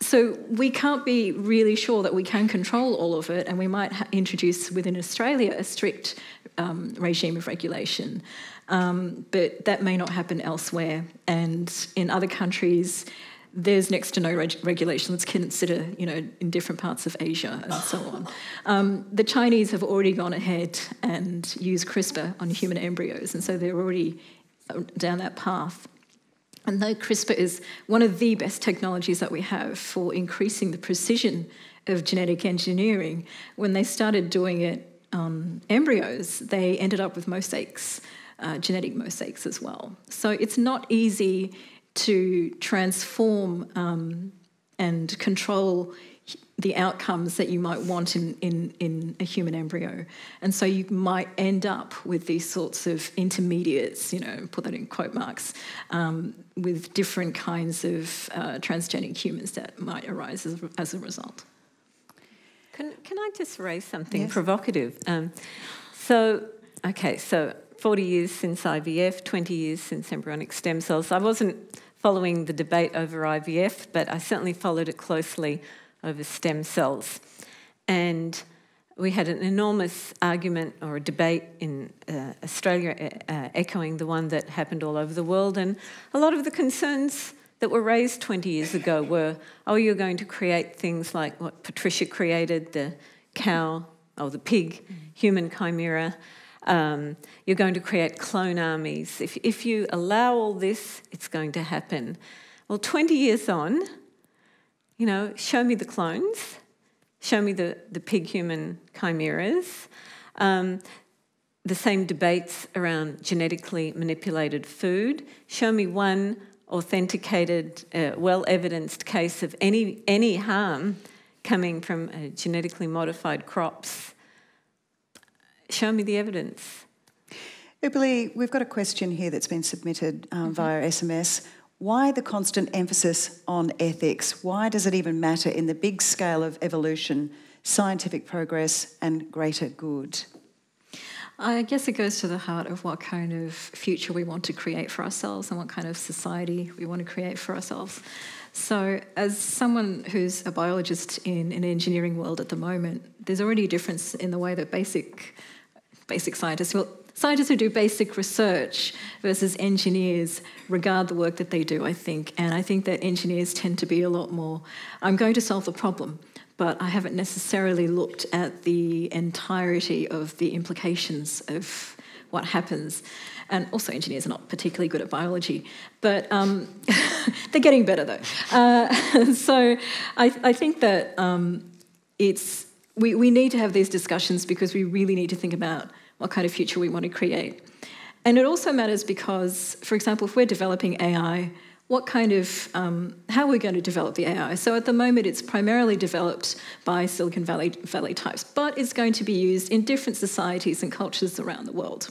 So we can't be really sure that we can control all of it, and we might introduce within Australia a strict regime of regulation. But that may not happen elsewhere. And in other countries, there's next to no regulation. Let's consider, you know, in different parts of Asia and so on. The Chinese have already gone ahead and used CRISPR on human embryos, and so they're already down that path. And though CRISPR is one of the best technologies that we have for increasing the precision of genetic engineering, when they started doing it on embryos, they ended up with mosaics, genetic mosaics as well. So it's not easy to transform and control the outcomes that you might want in a human embryo. And so you might end up with these sorts of intermediates, you know, put that in quote marks, with different kinds of transgenic humans that might arise as a result. Can I just raise something yes. provocative? So 40 years since IVF, 20 years since embryonic stem cells. I wasn't following the debate over IVF, but I certainly followed it closely over stem cells. And we had an enormous argument or a debate in Australia, echoing the one that happened all over the world. And a lot of the concerns that were raised 20 years ago were, oh, you're going to create things like what Patricia created, the cow or the pig, human chimera. You're going to create clone armies. If you allow all this, it's going to happen. Well, 20 years on, you know, show me the clones, show me the pig-human chimeras, the same debates around genetically manipulated food. Show me one authenticated, well-evidenced case of any harm coming from genetically modified crops. Show me the evidence. Upulie, we've got a question here that's been submitted via SMS. Why the constant emphasis on ethics? Why does it even matter in the big scale of evolution, scientific progress and greater good? I guess it goes to the heart of what kind of future we want to create for ourselves and what kind of society we want to create for ourselves. So as someone who's a biologist in an engineering world at the moment, there's already a difference in the way that basic scientists, well, scientists who do basic research versus engineers regard the work that they do, I think. And I think that engineers tend to be a lot more, I'm going to solve the problem, but I haven't necessarily looked at the entirety of the implications of what happens. And also engineers are not particularly good at biology, but they're getting better though. So I think that we need to have these discussions because we really need to think about what kind of future we want to create. And it also matters because, for example, if we're developing AI, what kind of, how are we going to develop the AI? So at the moment it's primarily developed by Silicon Valley types, but it's going to be used in different societies and cultures around the world.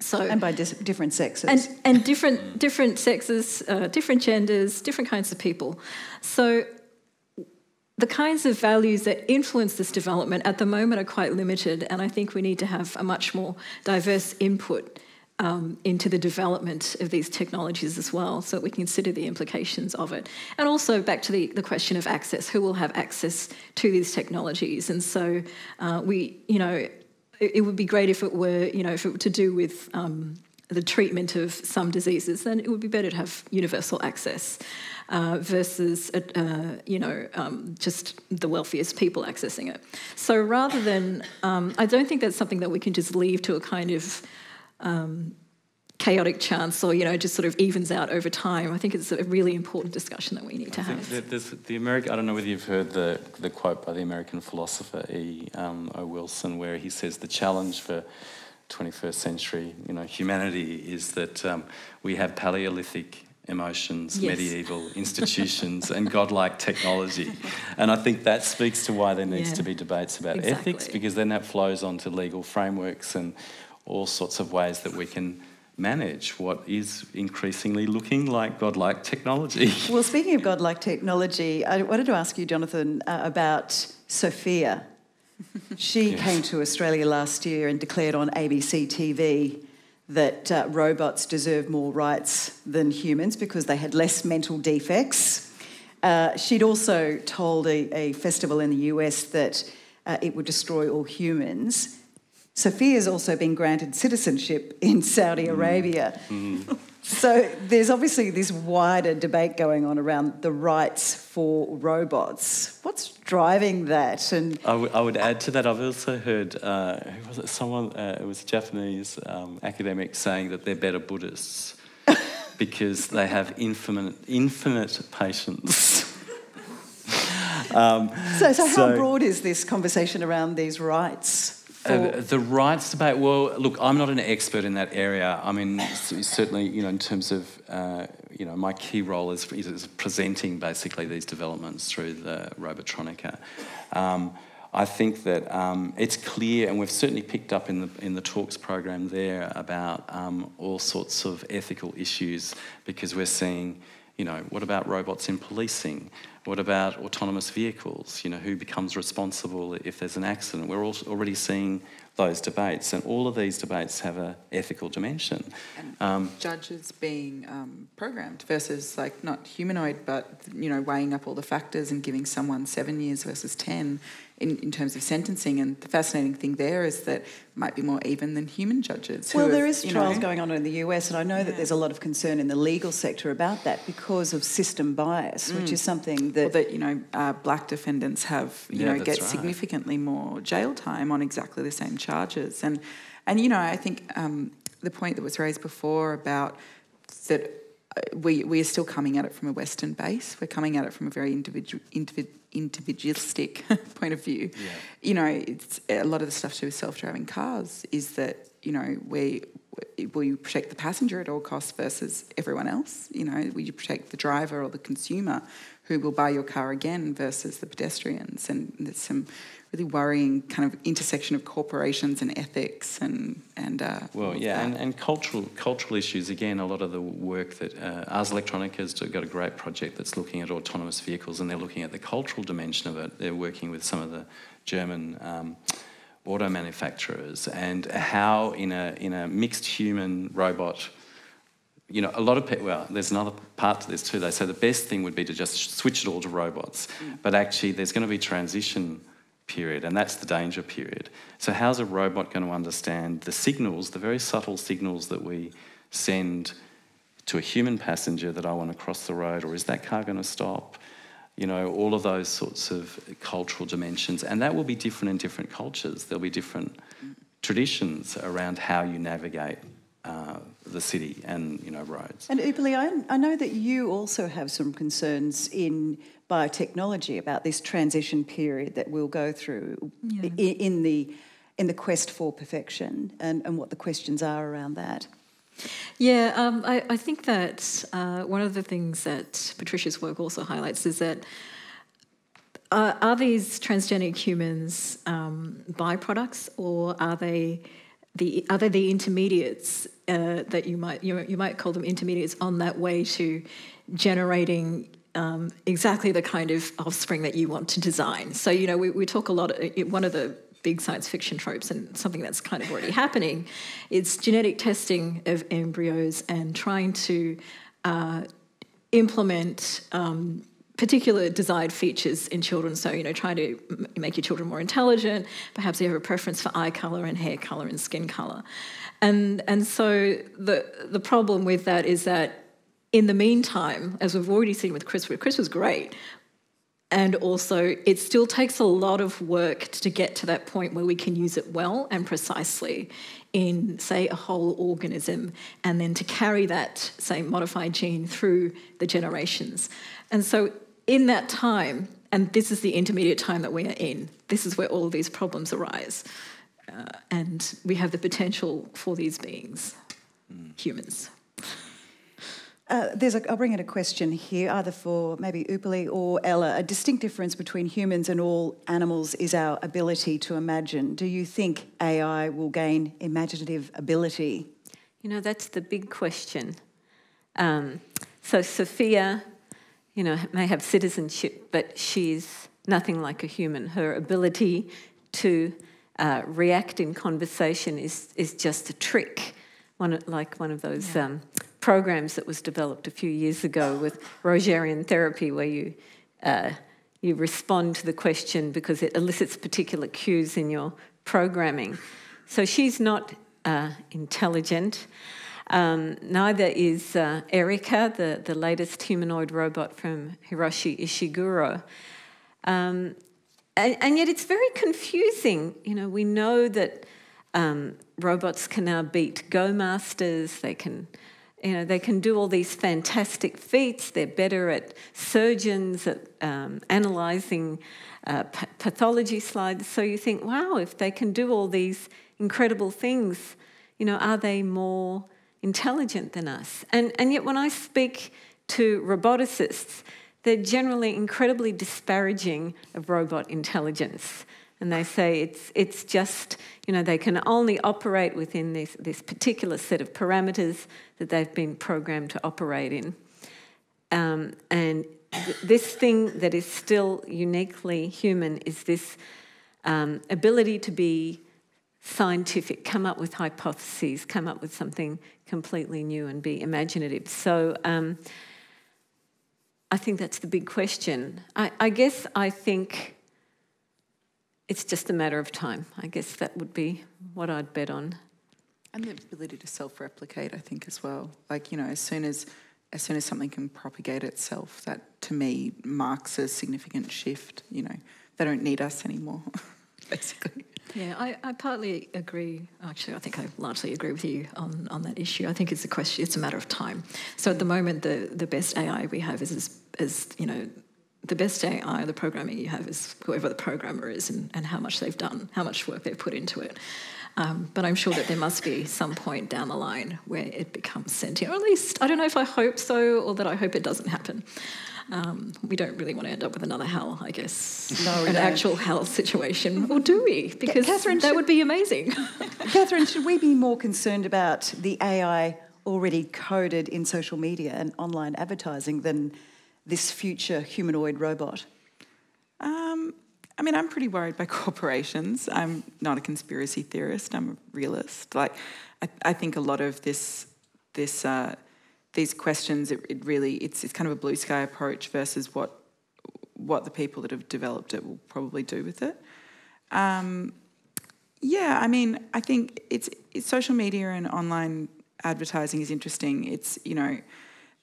So, and by different sexes. And different sexes, different genders, different kinds of people. So the kinds of values that influence this development at the moment are quite limited, and I think we need to have a much more diverse input into the development of these technologies as well, so that we consider the implications of it. And also back to the question of access, who will have access to these technologies? And so we, you know, it would be great if it were, you know, if it were to do with the treatment of some diseases, then it would be better to have universal access versus, just the wealthiest people accessing it. So rather than, I don't think that's something that we can just leave to a kind of chaotic chance or, just sort of evens out over time. I think it's a really important discussion that we need to have. I don't know whether you've heard the quote by the American philosopher E. O. Wilson, where he says the challenge for 21st century, humanity is that we have Paleolithic emotions, yes, medieval institutions and godlike technology. And I think that speaks to why there needs to be debates about ethics, because then that flows onto legal frameworks and all sorts of ways that we can manage what is increasingly looking like godlike technology. Well, speaking of godlike technology, I wanted to ask you, Jonathan, about Sophia. She came to Australia last year and declared on ABC TV that robots deserve more rights than humans because they had less mental defects. She'd also told a festival in the US that it would destroy all humans. Sophia's also been granted citizenship in Saudi Arabia. So there's obviously this wider debate going on around the rights for robots. What's driving that? And I would add to that, I've also heard, who was it? Someone, it was a Japanese academic saying that they're better Buddhists because they have infinite patience. So how broad is this conversation around these rights? The rights debate, well, look, I'm not an expert in that area. I mean, certainly, in terms of, my key role is presenting basically these developments through the Robotronica. I think that it's clear, and we've certainly picked up in the talks program there about all sorts of ethical issues, because we're seeing, what about robots in policing? What about autonomous vehicles? Who becomes responsible if there's an accident? We're already seeing those debates, and all of these debates have an ethical dimension. And judges being programmed versus, not humanoid, but, weighing up all the factors and giving someone 7 years versus 10 in terms of sentencing. And the fascinating thing there is that it might be more even than human judges. Well, there is trials going on in the US, and I know that there's a lot of concern in the legal sector about that because of system bias, which is something that... Well, that, black defendants have, get significantly more jail time on exactly the same charges. And I think the point that was raised before about that we are still coming at it from a Western base. We're coming at it from a very individualistic point of view. Yeah. It's a lot of the stuff to do with self-driving cars is that, will you protect the passenger at all costs versus everyone else? Will you protect the driver or the consumer who will buy your car again versus the pedestrians? And there's some really worrying kind of intersection of corporations and ethics and cultural issues. Again, a lot of the work that Ars Electronica's got a great project that's looking at autonomous vehicles, and they're looking at the cultural dimension of it. They're working with some of the German auto manufacturers, and how in a mixed human robot, a lot of people, well, there's another part to this too. They say the best thing would be to just switch it all to robots, but actually there's going to be transition period, and that's the danger period. So how's a robot going to understand the signals, the very subtle signals that we send to a human passenger that I want to cross the road, or is that car going to stop? All of those sorts of cultural dimensions. And that will be different in different cultures. There'll be different traditions around how you navigate the city and, roads. And Upulie, I know that you also have some concerns in biotechnology about this transition period that we'll go through in the quest for perfection, and what the questions are around that. Yeah, I think that one of the things that Patricia's work also highlights is that are these transgenic humans byproducts, or are they the intermediates that you might call them intermediates on that way to generating exactly the kind of offspring that you want to design? So we talk a lot. One of the big science fiction tropes, and something that's kind of already happening, it's genetic testing of embryos and trying to implement particular desired features in children. So, you know, try to make your children more intelligent. Perhaps you have a preference for eye colour and hair colour and skin colour. And so the problem with that is that in the meantime, as we've already seen with CRISPR's great, and also it still takes a lot of work to get to that point where we can use it well and precisely in, say, a whole organism, and then to carry that, say, modified gene through the generations. And so in that time, and this is the intermediate time that we are in, this is where all of these problems arise. And we have the potential for these beings, humans. I'll bring in a question here, either for maybe Upulie or Ella. A distinct difference between humans and all animals is our ability to imagine. Do you think AI will gain imaginative ability? You know, that's the big question. So Sophia, you know, may have citizenship, but she's nothing like a human. Her ability to react in conversation is just a trick, like one of those... Yeah. Programs that was developed a few years ago with Rogerian therapy, where you respond to the question because it elicits particular cues in your programming. So she's not intelligent. Neither is Erica, the latest humanoid robot from Hiroshi Ishiguro. And yet it's very confusing. You know, we know that robots can now beat Go masters. They can do all these fantastic feats. They're better at surgeons, at analysing pathology slides. So you think, wow, if they can do all these incredible things, you know, are they more intelligent than us? And yet when I speak to roboticists, they're generally incredibly disparaging of robot intelligence. And they say it's just, you know, they can only operate within this particular set of parameters that they've been programmed to operate in. And this thing that is still uniquely human is this ability to be scientific, come up with hypotheses, come up with something completely new and be imaginative. So I think that's the big question. I guess it's just a matter of time. I guess that would be what I'd bet on. And the ability to self-replicate, I think, as well. Like, you know, as soon as something can propagate itself, that, to me, marks a significant shift. You know, they don't need us anymore, basically. Yeah, I partly agree. Actually, I think I largely agree with you on that issue. I think it's a question. It's a matter of time. So at the moment, the best AI we have is you know, the best AI, the programming you have is whoever the programmer is and how much they've done, how much work they've put into it. But I'm sure that there must be some point down the line where it becomes sentient, or at least, I don't know if I hope so or that I hope it doesn't happen. We don't really want to end up with another hell, I guess. No, an actual hell situation. Or do we? Because Catherine, that would be amazing. Catherine, should we be more concerned about the AI already coded in social media and online advertising than this future humanoid robot? I mean, I'm pretty worried by corporations. I'm not a conspiracy theorist. I'm a realist. Like, I think a lot of these questions, it's kind of a blue sky approach versus what the people that have developed it will probably do with it. Yeah, I mean, I think it's social media and online advertising is interesting. It's, you know,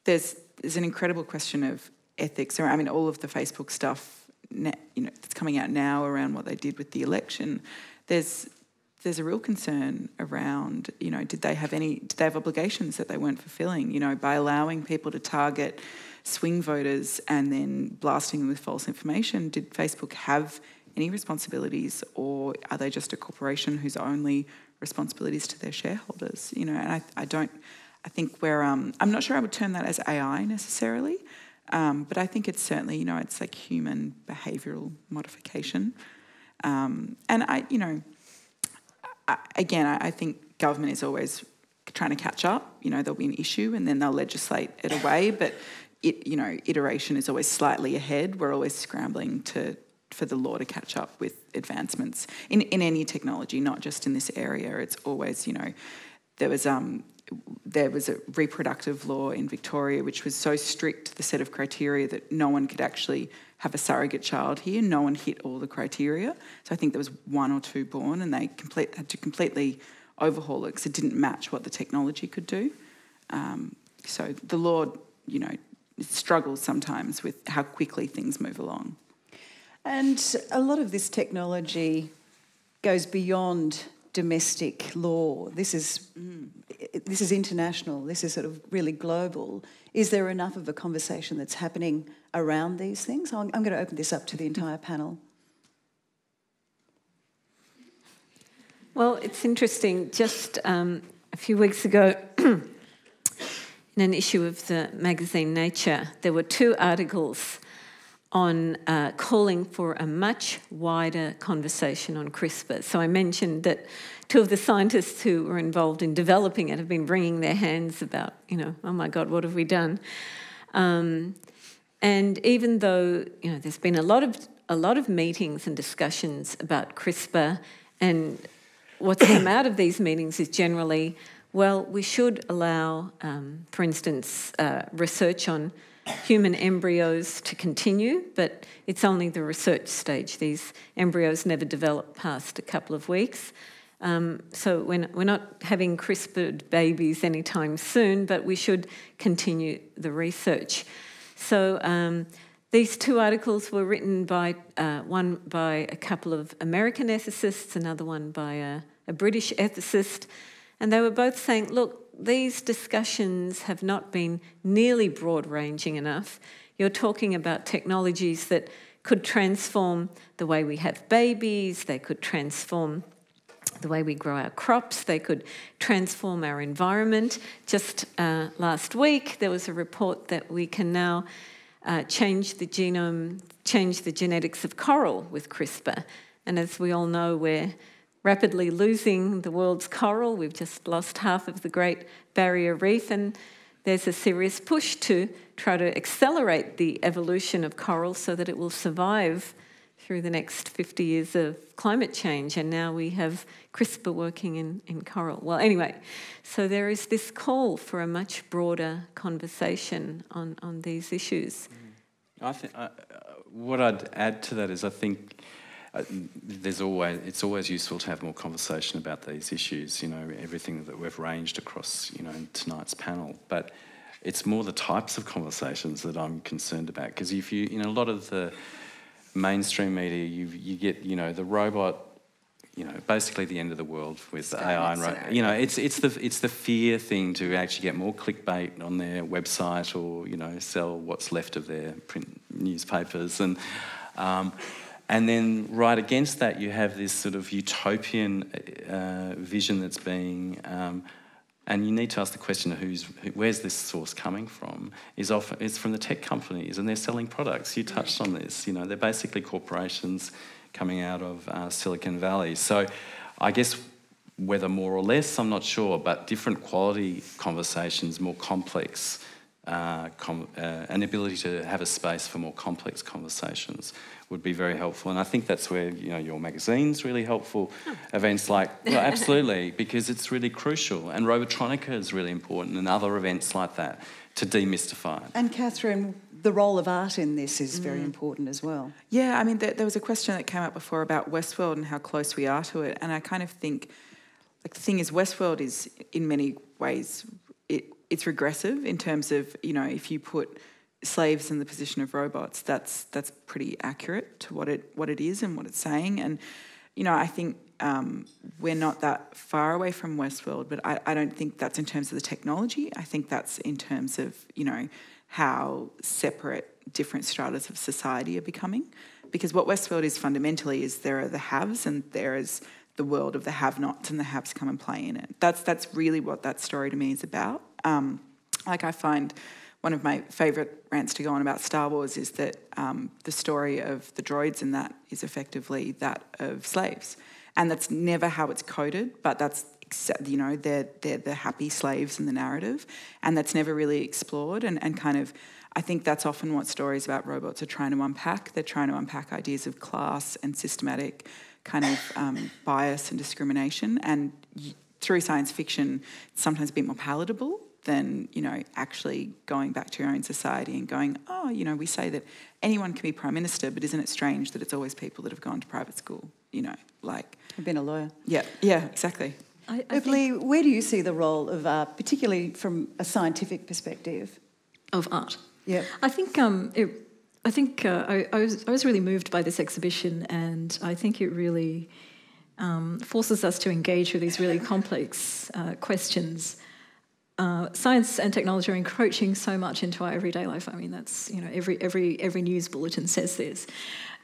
there's an incredible question of ethics. I mean, all of the Facebook stuff, you know, that's coming out now around what they did with the election. There's a real concern around, you know, did they have obligations that they weren't fulfilling? You know, by allowing people to target swing voters and then blasting them with false information, did Facebook have any responsibilities, or are they just a corporation whose only responsibilities to their shareholders? You know, and I think we're, I'm not sure I would term that as AI necessarily, but I think it's certainly, you know, it's like human behavioural modification. I think government is always trying to catch up. You know, there'll be an issue and then they'll legislate it away, but, you know, iteration is always slightly ahead. We're always scrambling for the law to catch up with advancements in any technology, not just in this area. It's always, you know, there was there was a reproductive law in Victoria which was so strict, the set of criteria, that no one could actually have a surrogate child here. No one hit all the criteria. So I think there was one or two born, and they had to completely overhaul it because it didn't match what the technology could do. So the law, you know, struggles sometimes with how quickly things move along. And a lot of this technology goes beyond domestic law. This is international. This is sort of really global. Is there enough of a conversation that's happening around these things? I'm going to open this up to the entire panel. Well, it's interesting. Just a few weeks ago, in an issue of the magazine Nature, there were two articles on calling for a much wider conversation on CRISPR. So I mentioned that two of the scientists who were involved in developing it have been wringing their hands about, you know, oh my God, what have we done? And even though, you know, there's been a lot of meetings and discussions about CRISPR, and what's come out of these meetings is generally, well, we should allow, for instance, research on human embryos to continue, but it's only the research stage. These embryos never develop past a couple of weeks. So we're not having CRISPR babies anytime soon, but we should continue the research. So these two articles were written by one by a couple of American ethicists, another one by a British ethicist, and they were both saying, look, these discussions have not been nearly broad-ranging enough. You're talking about technologies that could transform the way we have babies, they could transform the way we grow our crops, they could transform our environment. Just last week there was a report that we can now change the genome, change the genetics of coral with CRISPR. And as we all know, we're rapidly losing the world's coral. We've just lost half of the Great Barrier Reef, and there's a serious push to try to accelerate the evolution of coral so that it will survive through the next 50 years of climate change, and now we have CRISPR working in coral. Well, anyway, so there is this call for a much broader conversation on these issues. I think what I'd add to that is I think it's always useful to have more conversation about these issues, you know, everything that we've ranged across, you know, in tonight's panel. But it's more the types of conversations that I'm concerned about, because if you, you know, a lot of the mainstream media, you get, you know, the robot, you know, basically the end of the world with AI and robot. You know, it's the fear thing to actually get more clickbait on their website, or, you know, sell what's left of their print newspapers. And and then right against that, you have this sort of utopian vision that's being, and you need to ask the question of where's this source coming from? It's from the tech companies, and they're selling products. You touched on this, you know, they're basically corporations coming out of Silicon Valley. So I guess whether more or less, I'm not sure, but different quality conversations, more complex, an ability to have a space for more complex conversations would be very helpful. And I think that's where, you know, your magazine's really helpful. Events like, well, absolutely, because it's really crucial. And Robotronica is really important, and other events like that, to demystify it. And Catherine, the role of art in this is very important as well. Yeah, I mean, there was a question that came up before about Westworld and how close we are to it. And I kind of think, like, the thing is, Westworld is in many ways it's regressive in terms of, you know, if you put slaves in the position of robots, that's pretty accurate to what it is and what it's saying. And, you know, I think we're not that far away from Westworld, but I don't think that's in terms of the technology. I think that's in terms of, you know, how separate different stratas of society are becoming. Because what Westworld is fundamentally is there are the haves and there is the world of the have-nots, and the haves come and play in it. That's really what that story to me is about. Like, I find one of my favourite rants to go on about Star Wars is that the story of the droids in that is effectively that of slaves, and that's never how it's coded, but that's, you know, they're the happy slaves in the narrative, and that's never really explored, and kind of, I think that's often what stories about robots are trying to unpack. They're trying to unpack ideas of class and systematic kind of bias and discrimination, and through science fiction, it's sometimes a bit more palatable than, you know, actually going back to your own society and going, oh, you know, we say that anyone can be Prime Minister, but isn't it strange that it's always people that have gone to private school, you know, like... I've been a lawyer. Yeah, yeah, exactly. Upulie, where do you see the role of art, particularly from a scientific perspective? Of art? Yeah. I was really moved by this exhibition, and I think it really forces us to engage with these really complex questions. Science and technology are encroaching so much into our everyday life. I mean, that's, you know, every news bulletin says this.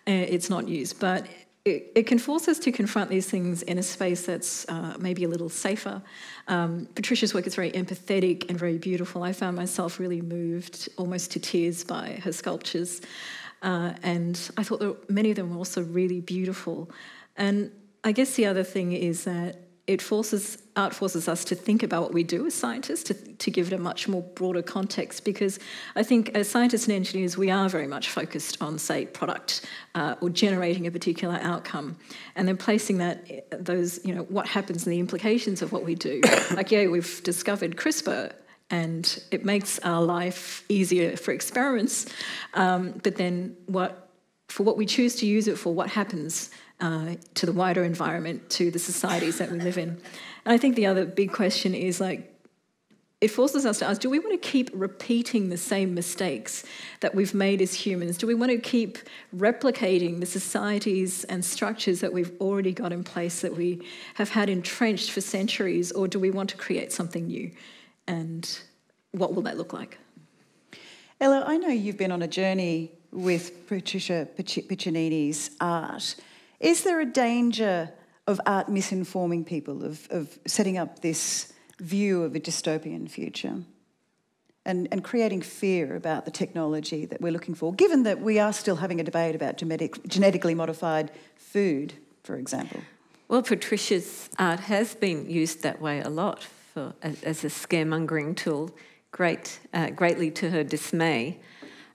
It's not news, but it can force us to confront these things in a space that's maybe a little safer. Patricia's work is very empathetic and very beautiful. I found myself really moved almost to tears by her sculptures, and I thought that many of them were also really beautiful. And I guess the other thing is that art forces us to think about what we do as scientists, to give it a much more broader context, because I think as scientists and engineers we are very much focused on, say, product or generating a particular outcome, and then placing what happens and the implications of what we do. Like, yeah, we've discovered CRISPR and it makes our life easier for experiments, but then for what we choose to use it for, what happens to the wider environment, to the societies that we live in. And I think the other big question is, like, it forces us to ask, do we want to keep repeating the same mistakes that we've made as humans? Do we want to keep replicating the societies and structures that we've already got in place, that we have had entrenched for centuries, or do we want to create something new? And what will that look like? Ella, I know you've been on a journey with Patricia Piccinini's art. Is there a danger of art misinforming people, of setting up this view of a dystopian future and creating fear about the technology that we're looking for, given that we are still having a debate about genetically modified food, for example? Well, Patricia's art has been used that way a lot as a scaremongering tool, greatly to her dismay.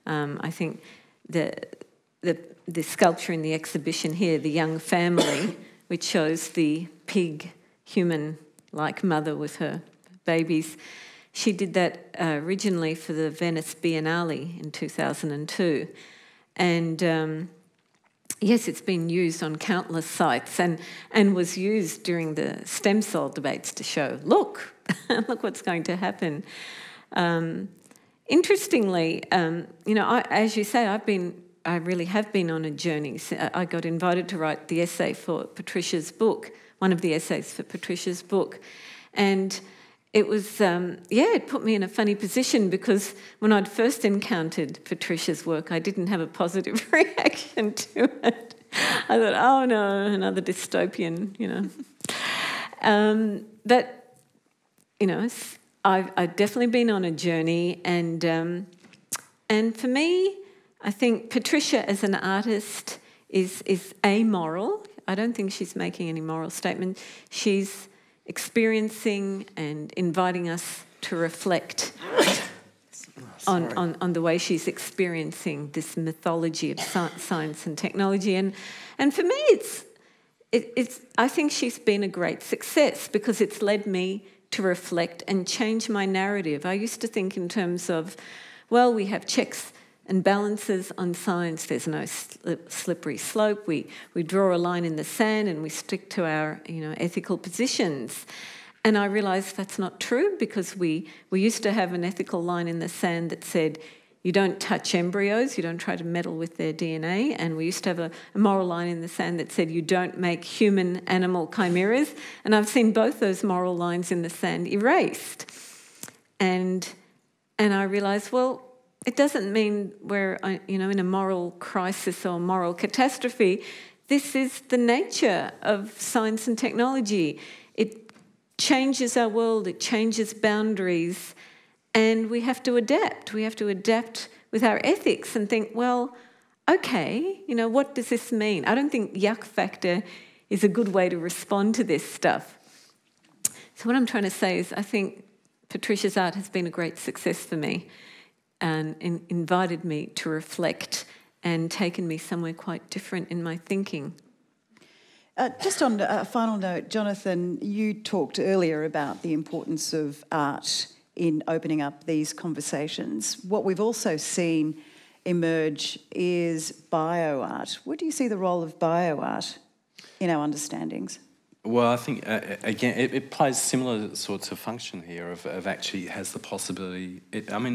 I think the sculpture in the exhibition here, The Young Family, which shows the pig human-like mother with her babies. She did that originally for the Venice Biennale in 2002. And yes, it's been used on countless sites and was used during the stem cell debates to show, look, look what's going to happen. Interestingly, you know, as you say, I really have been on a journey. I got invited to write the essay for Patricia's book, one of the essays for Patricia's book. And it was, it put me in a funny position, because when I'd first encountered Patricia's work, I didn't have a positive reaction to it. I thought, oh no, another dystopian, you know. But, you know, I've definitely been on a journey, and for me, I think Patricia as an artist is amoral. I don't think she's making any moral statement. She's experiencing and inviting us to reflect on the way she's experiencing this mythology of science and technology. And for me, I think she's been a great success, because it's led me to reflect and change my narrative. I used to think in terms of, well, we have checks and balances on science. There's no slippery slope. We draw a line in the sand and we stick to our, you know, ethical positions. And I realised that's not true, because we used to have an ethical line in the sand that said, you don't touch embryos, you don't try to meddle with their DNA. And we used to have a moral line in the sand that said, you don't make human-animal chimeras. And I've seen both those moral lines in the sand erased. And I realised, well, it doesn't mean we're, you know, in a moral crisis or moral catastrophe. This is the nature of science and technology. It changes our world, it changes boundaries, and we have to adapt. We have to adapt with our ethics and think, well, okay, you know, what does this mean? I don't think yuck factor is a good way to respond to this stuff. So what I'm trying to say is I think Patricia's art has been a great success for me and invited me to reflect and taken me somewhere quite different in my thinking. Just on a final note, Jonathan, you talked earlier about the importance of art in opening up these conversations. What we've also seen emerge is bioart. Where do you see the role of bioart in our understandings? Well, I think, again, it plays similar sorts of function here of actually has the possibility...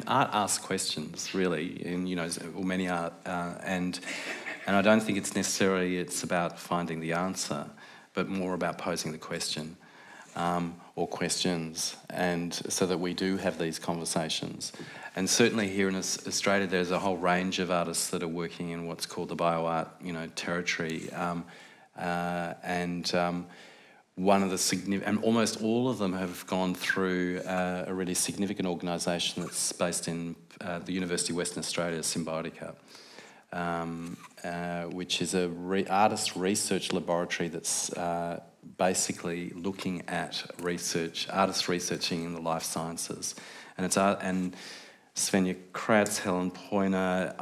art asks questions, really, in, many art, and I don't think it's about finding the answer, but more about posing the question or questions, and so that we do have these conversations. And certainly here in Australia, there's a whole range of artists that are working in what's called the bioart, territory, one of the significant, and almost all of them have gone through a really significant organisation that's based in the University of Western Australia, Symbiotica, which is a artist research laboratory that's basically looking at artists researching in the life sciences, and it's art and. Svenja Kratz, Helen Poyner,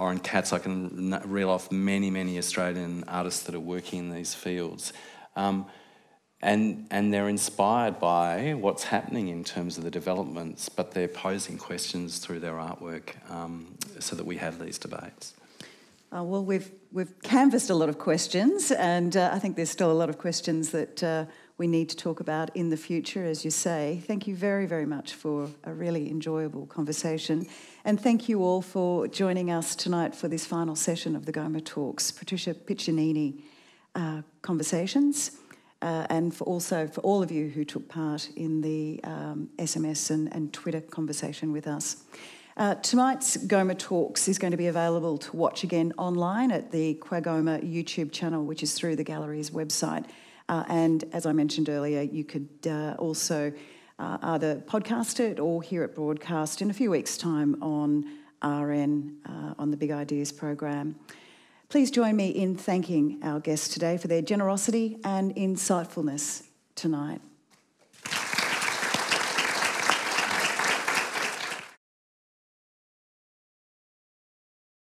Oren Katz, I can reel off many, many Australian artists that are working in these fields. And they're inspired by what's happening in terms of the developments, but they're posing questions through their artwork so that we have these debates. Well, we've canvassed a lot of questions, and I think there's still a lot of questions that we need to talk about in the future, as you say. Thank you very, very much for a really enjoyable conversation. And thank you all for joining us tonight for this final session of the GOMA Talks, Patricia Piccinini Conversations, and for all of you who took part in the SMS and Twitter conversation with us. Tonight's GOMA Talks is going to be available to watch again online at the QAGOMA YouTube channel, which is through the gallery's website. And as I mentioned earlier, you could also either podcast it or hear it broadcast in a few weeks' time on RN, on the Big Ideas program. Please join me in thanking our guests today for their generosity and insightfulness tonight.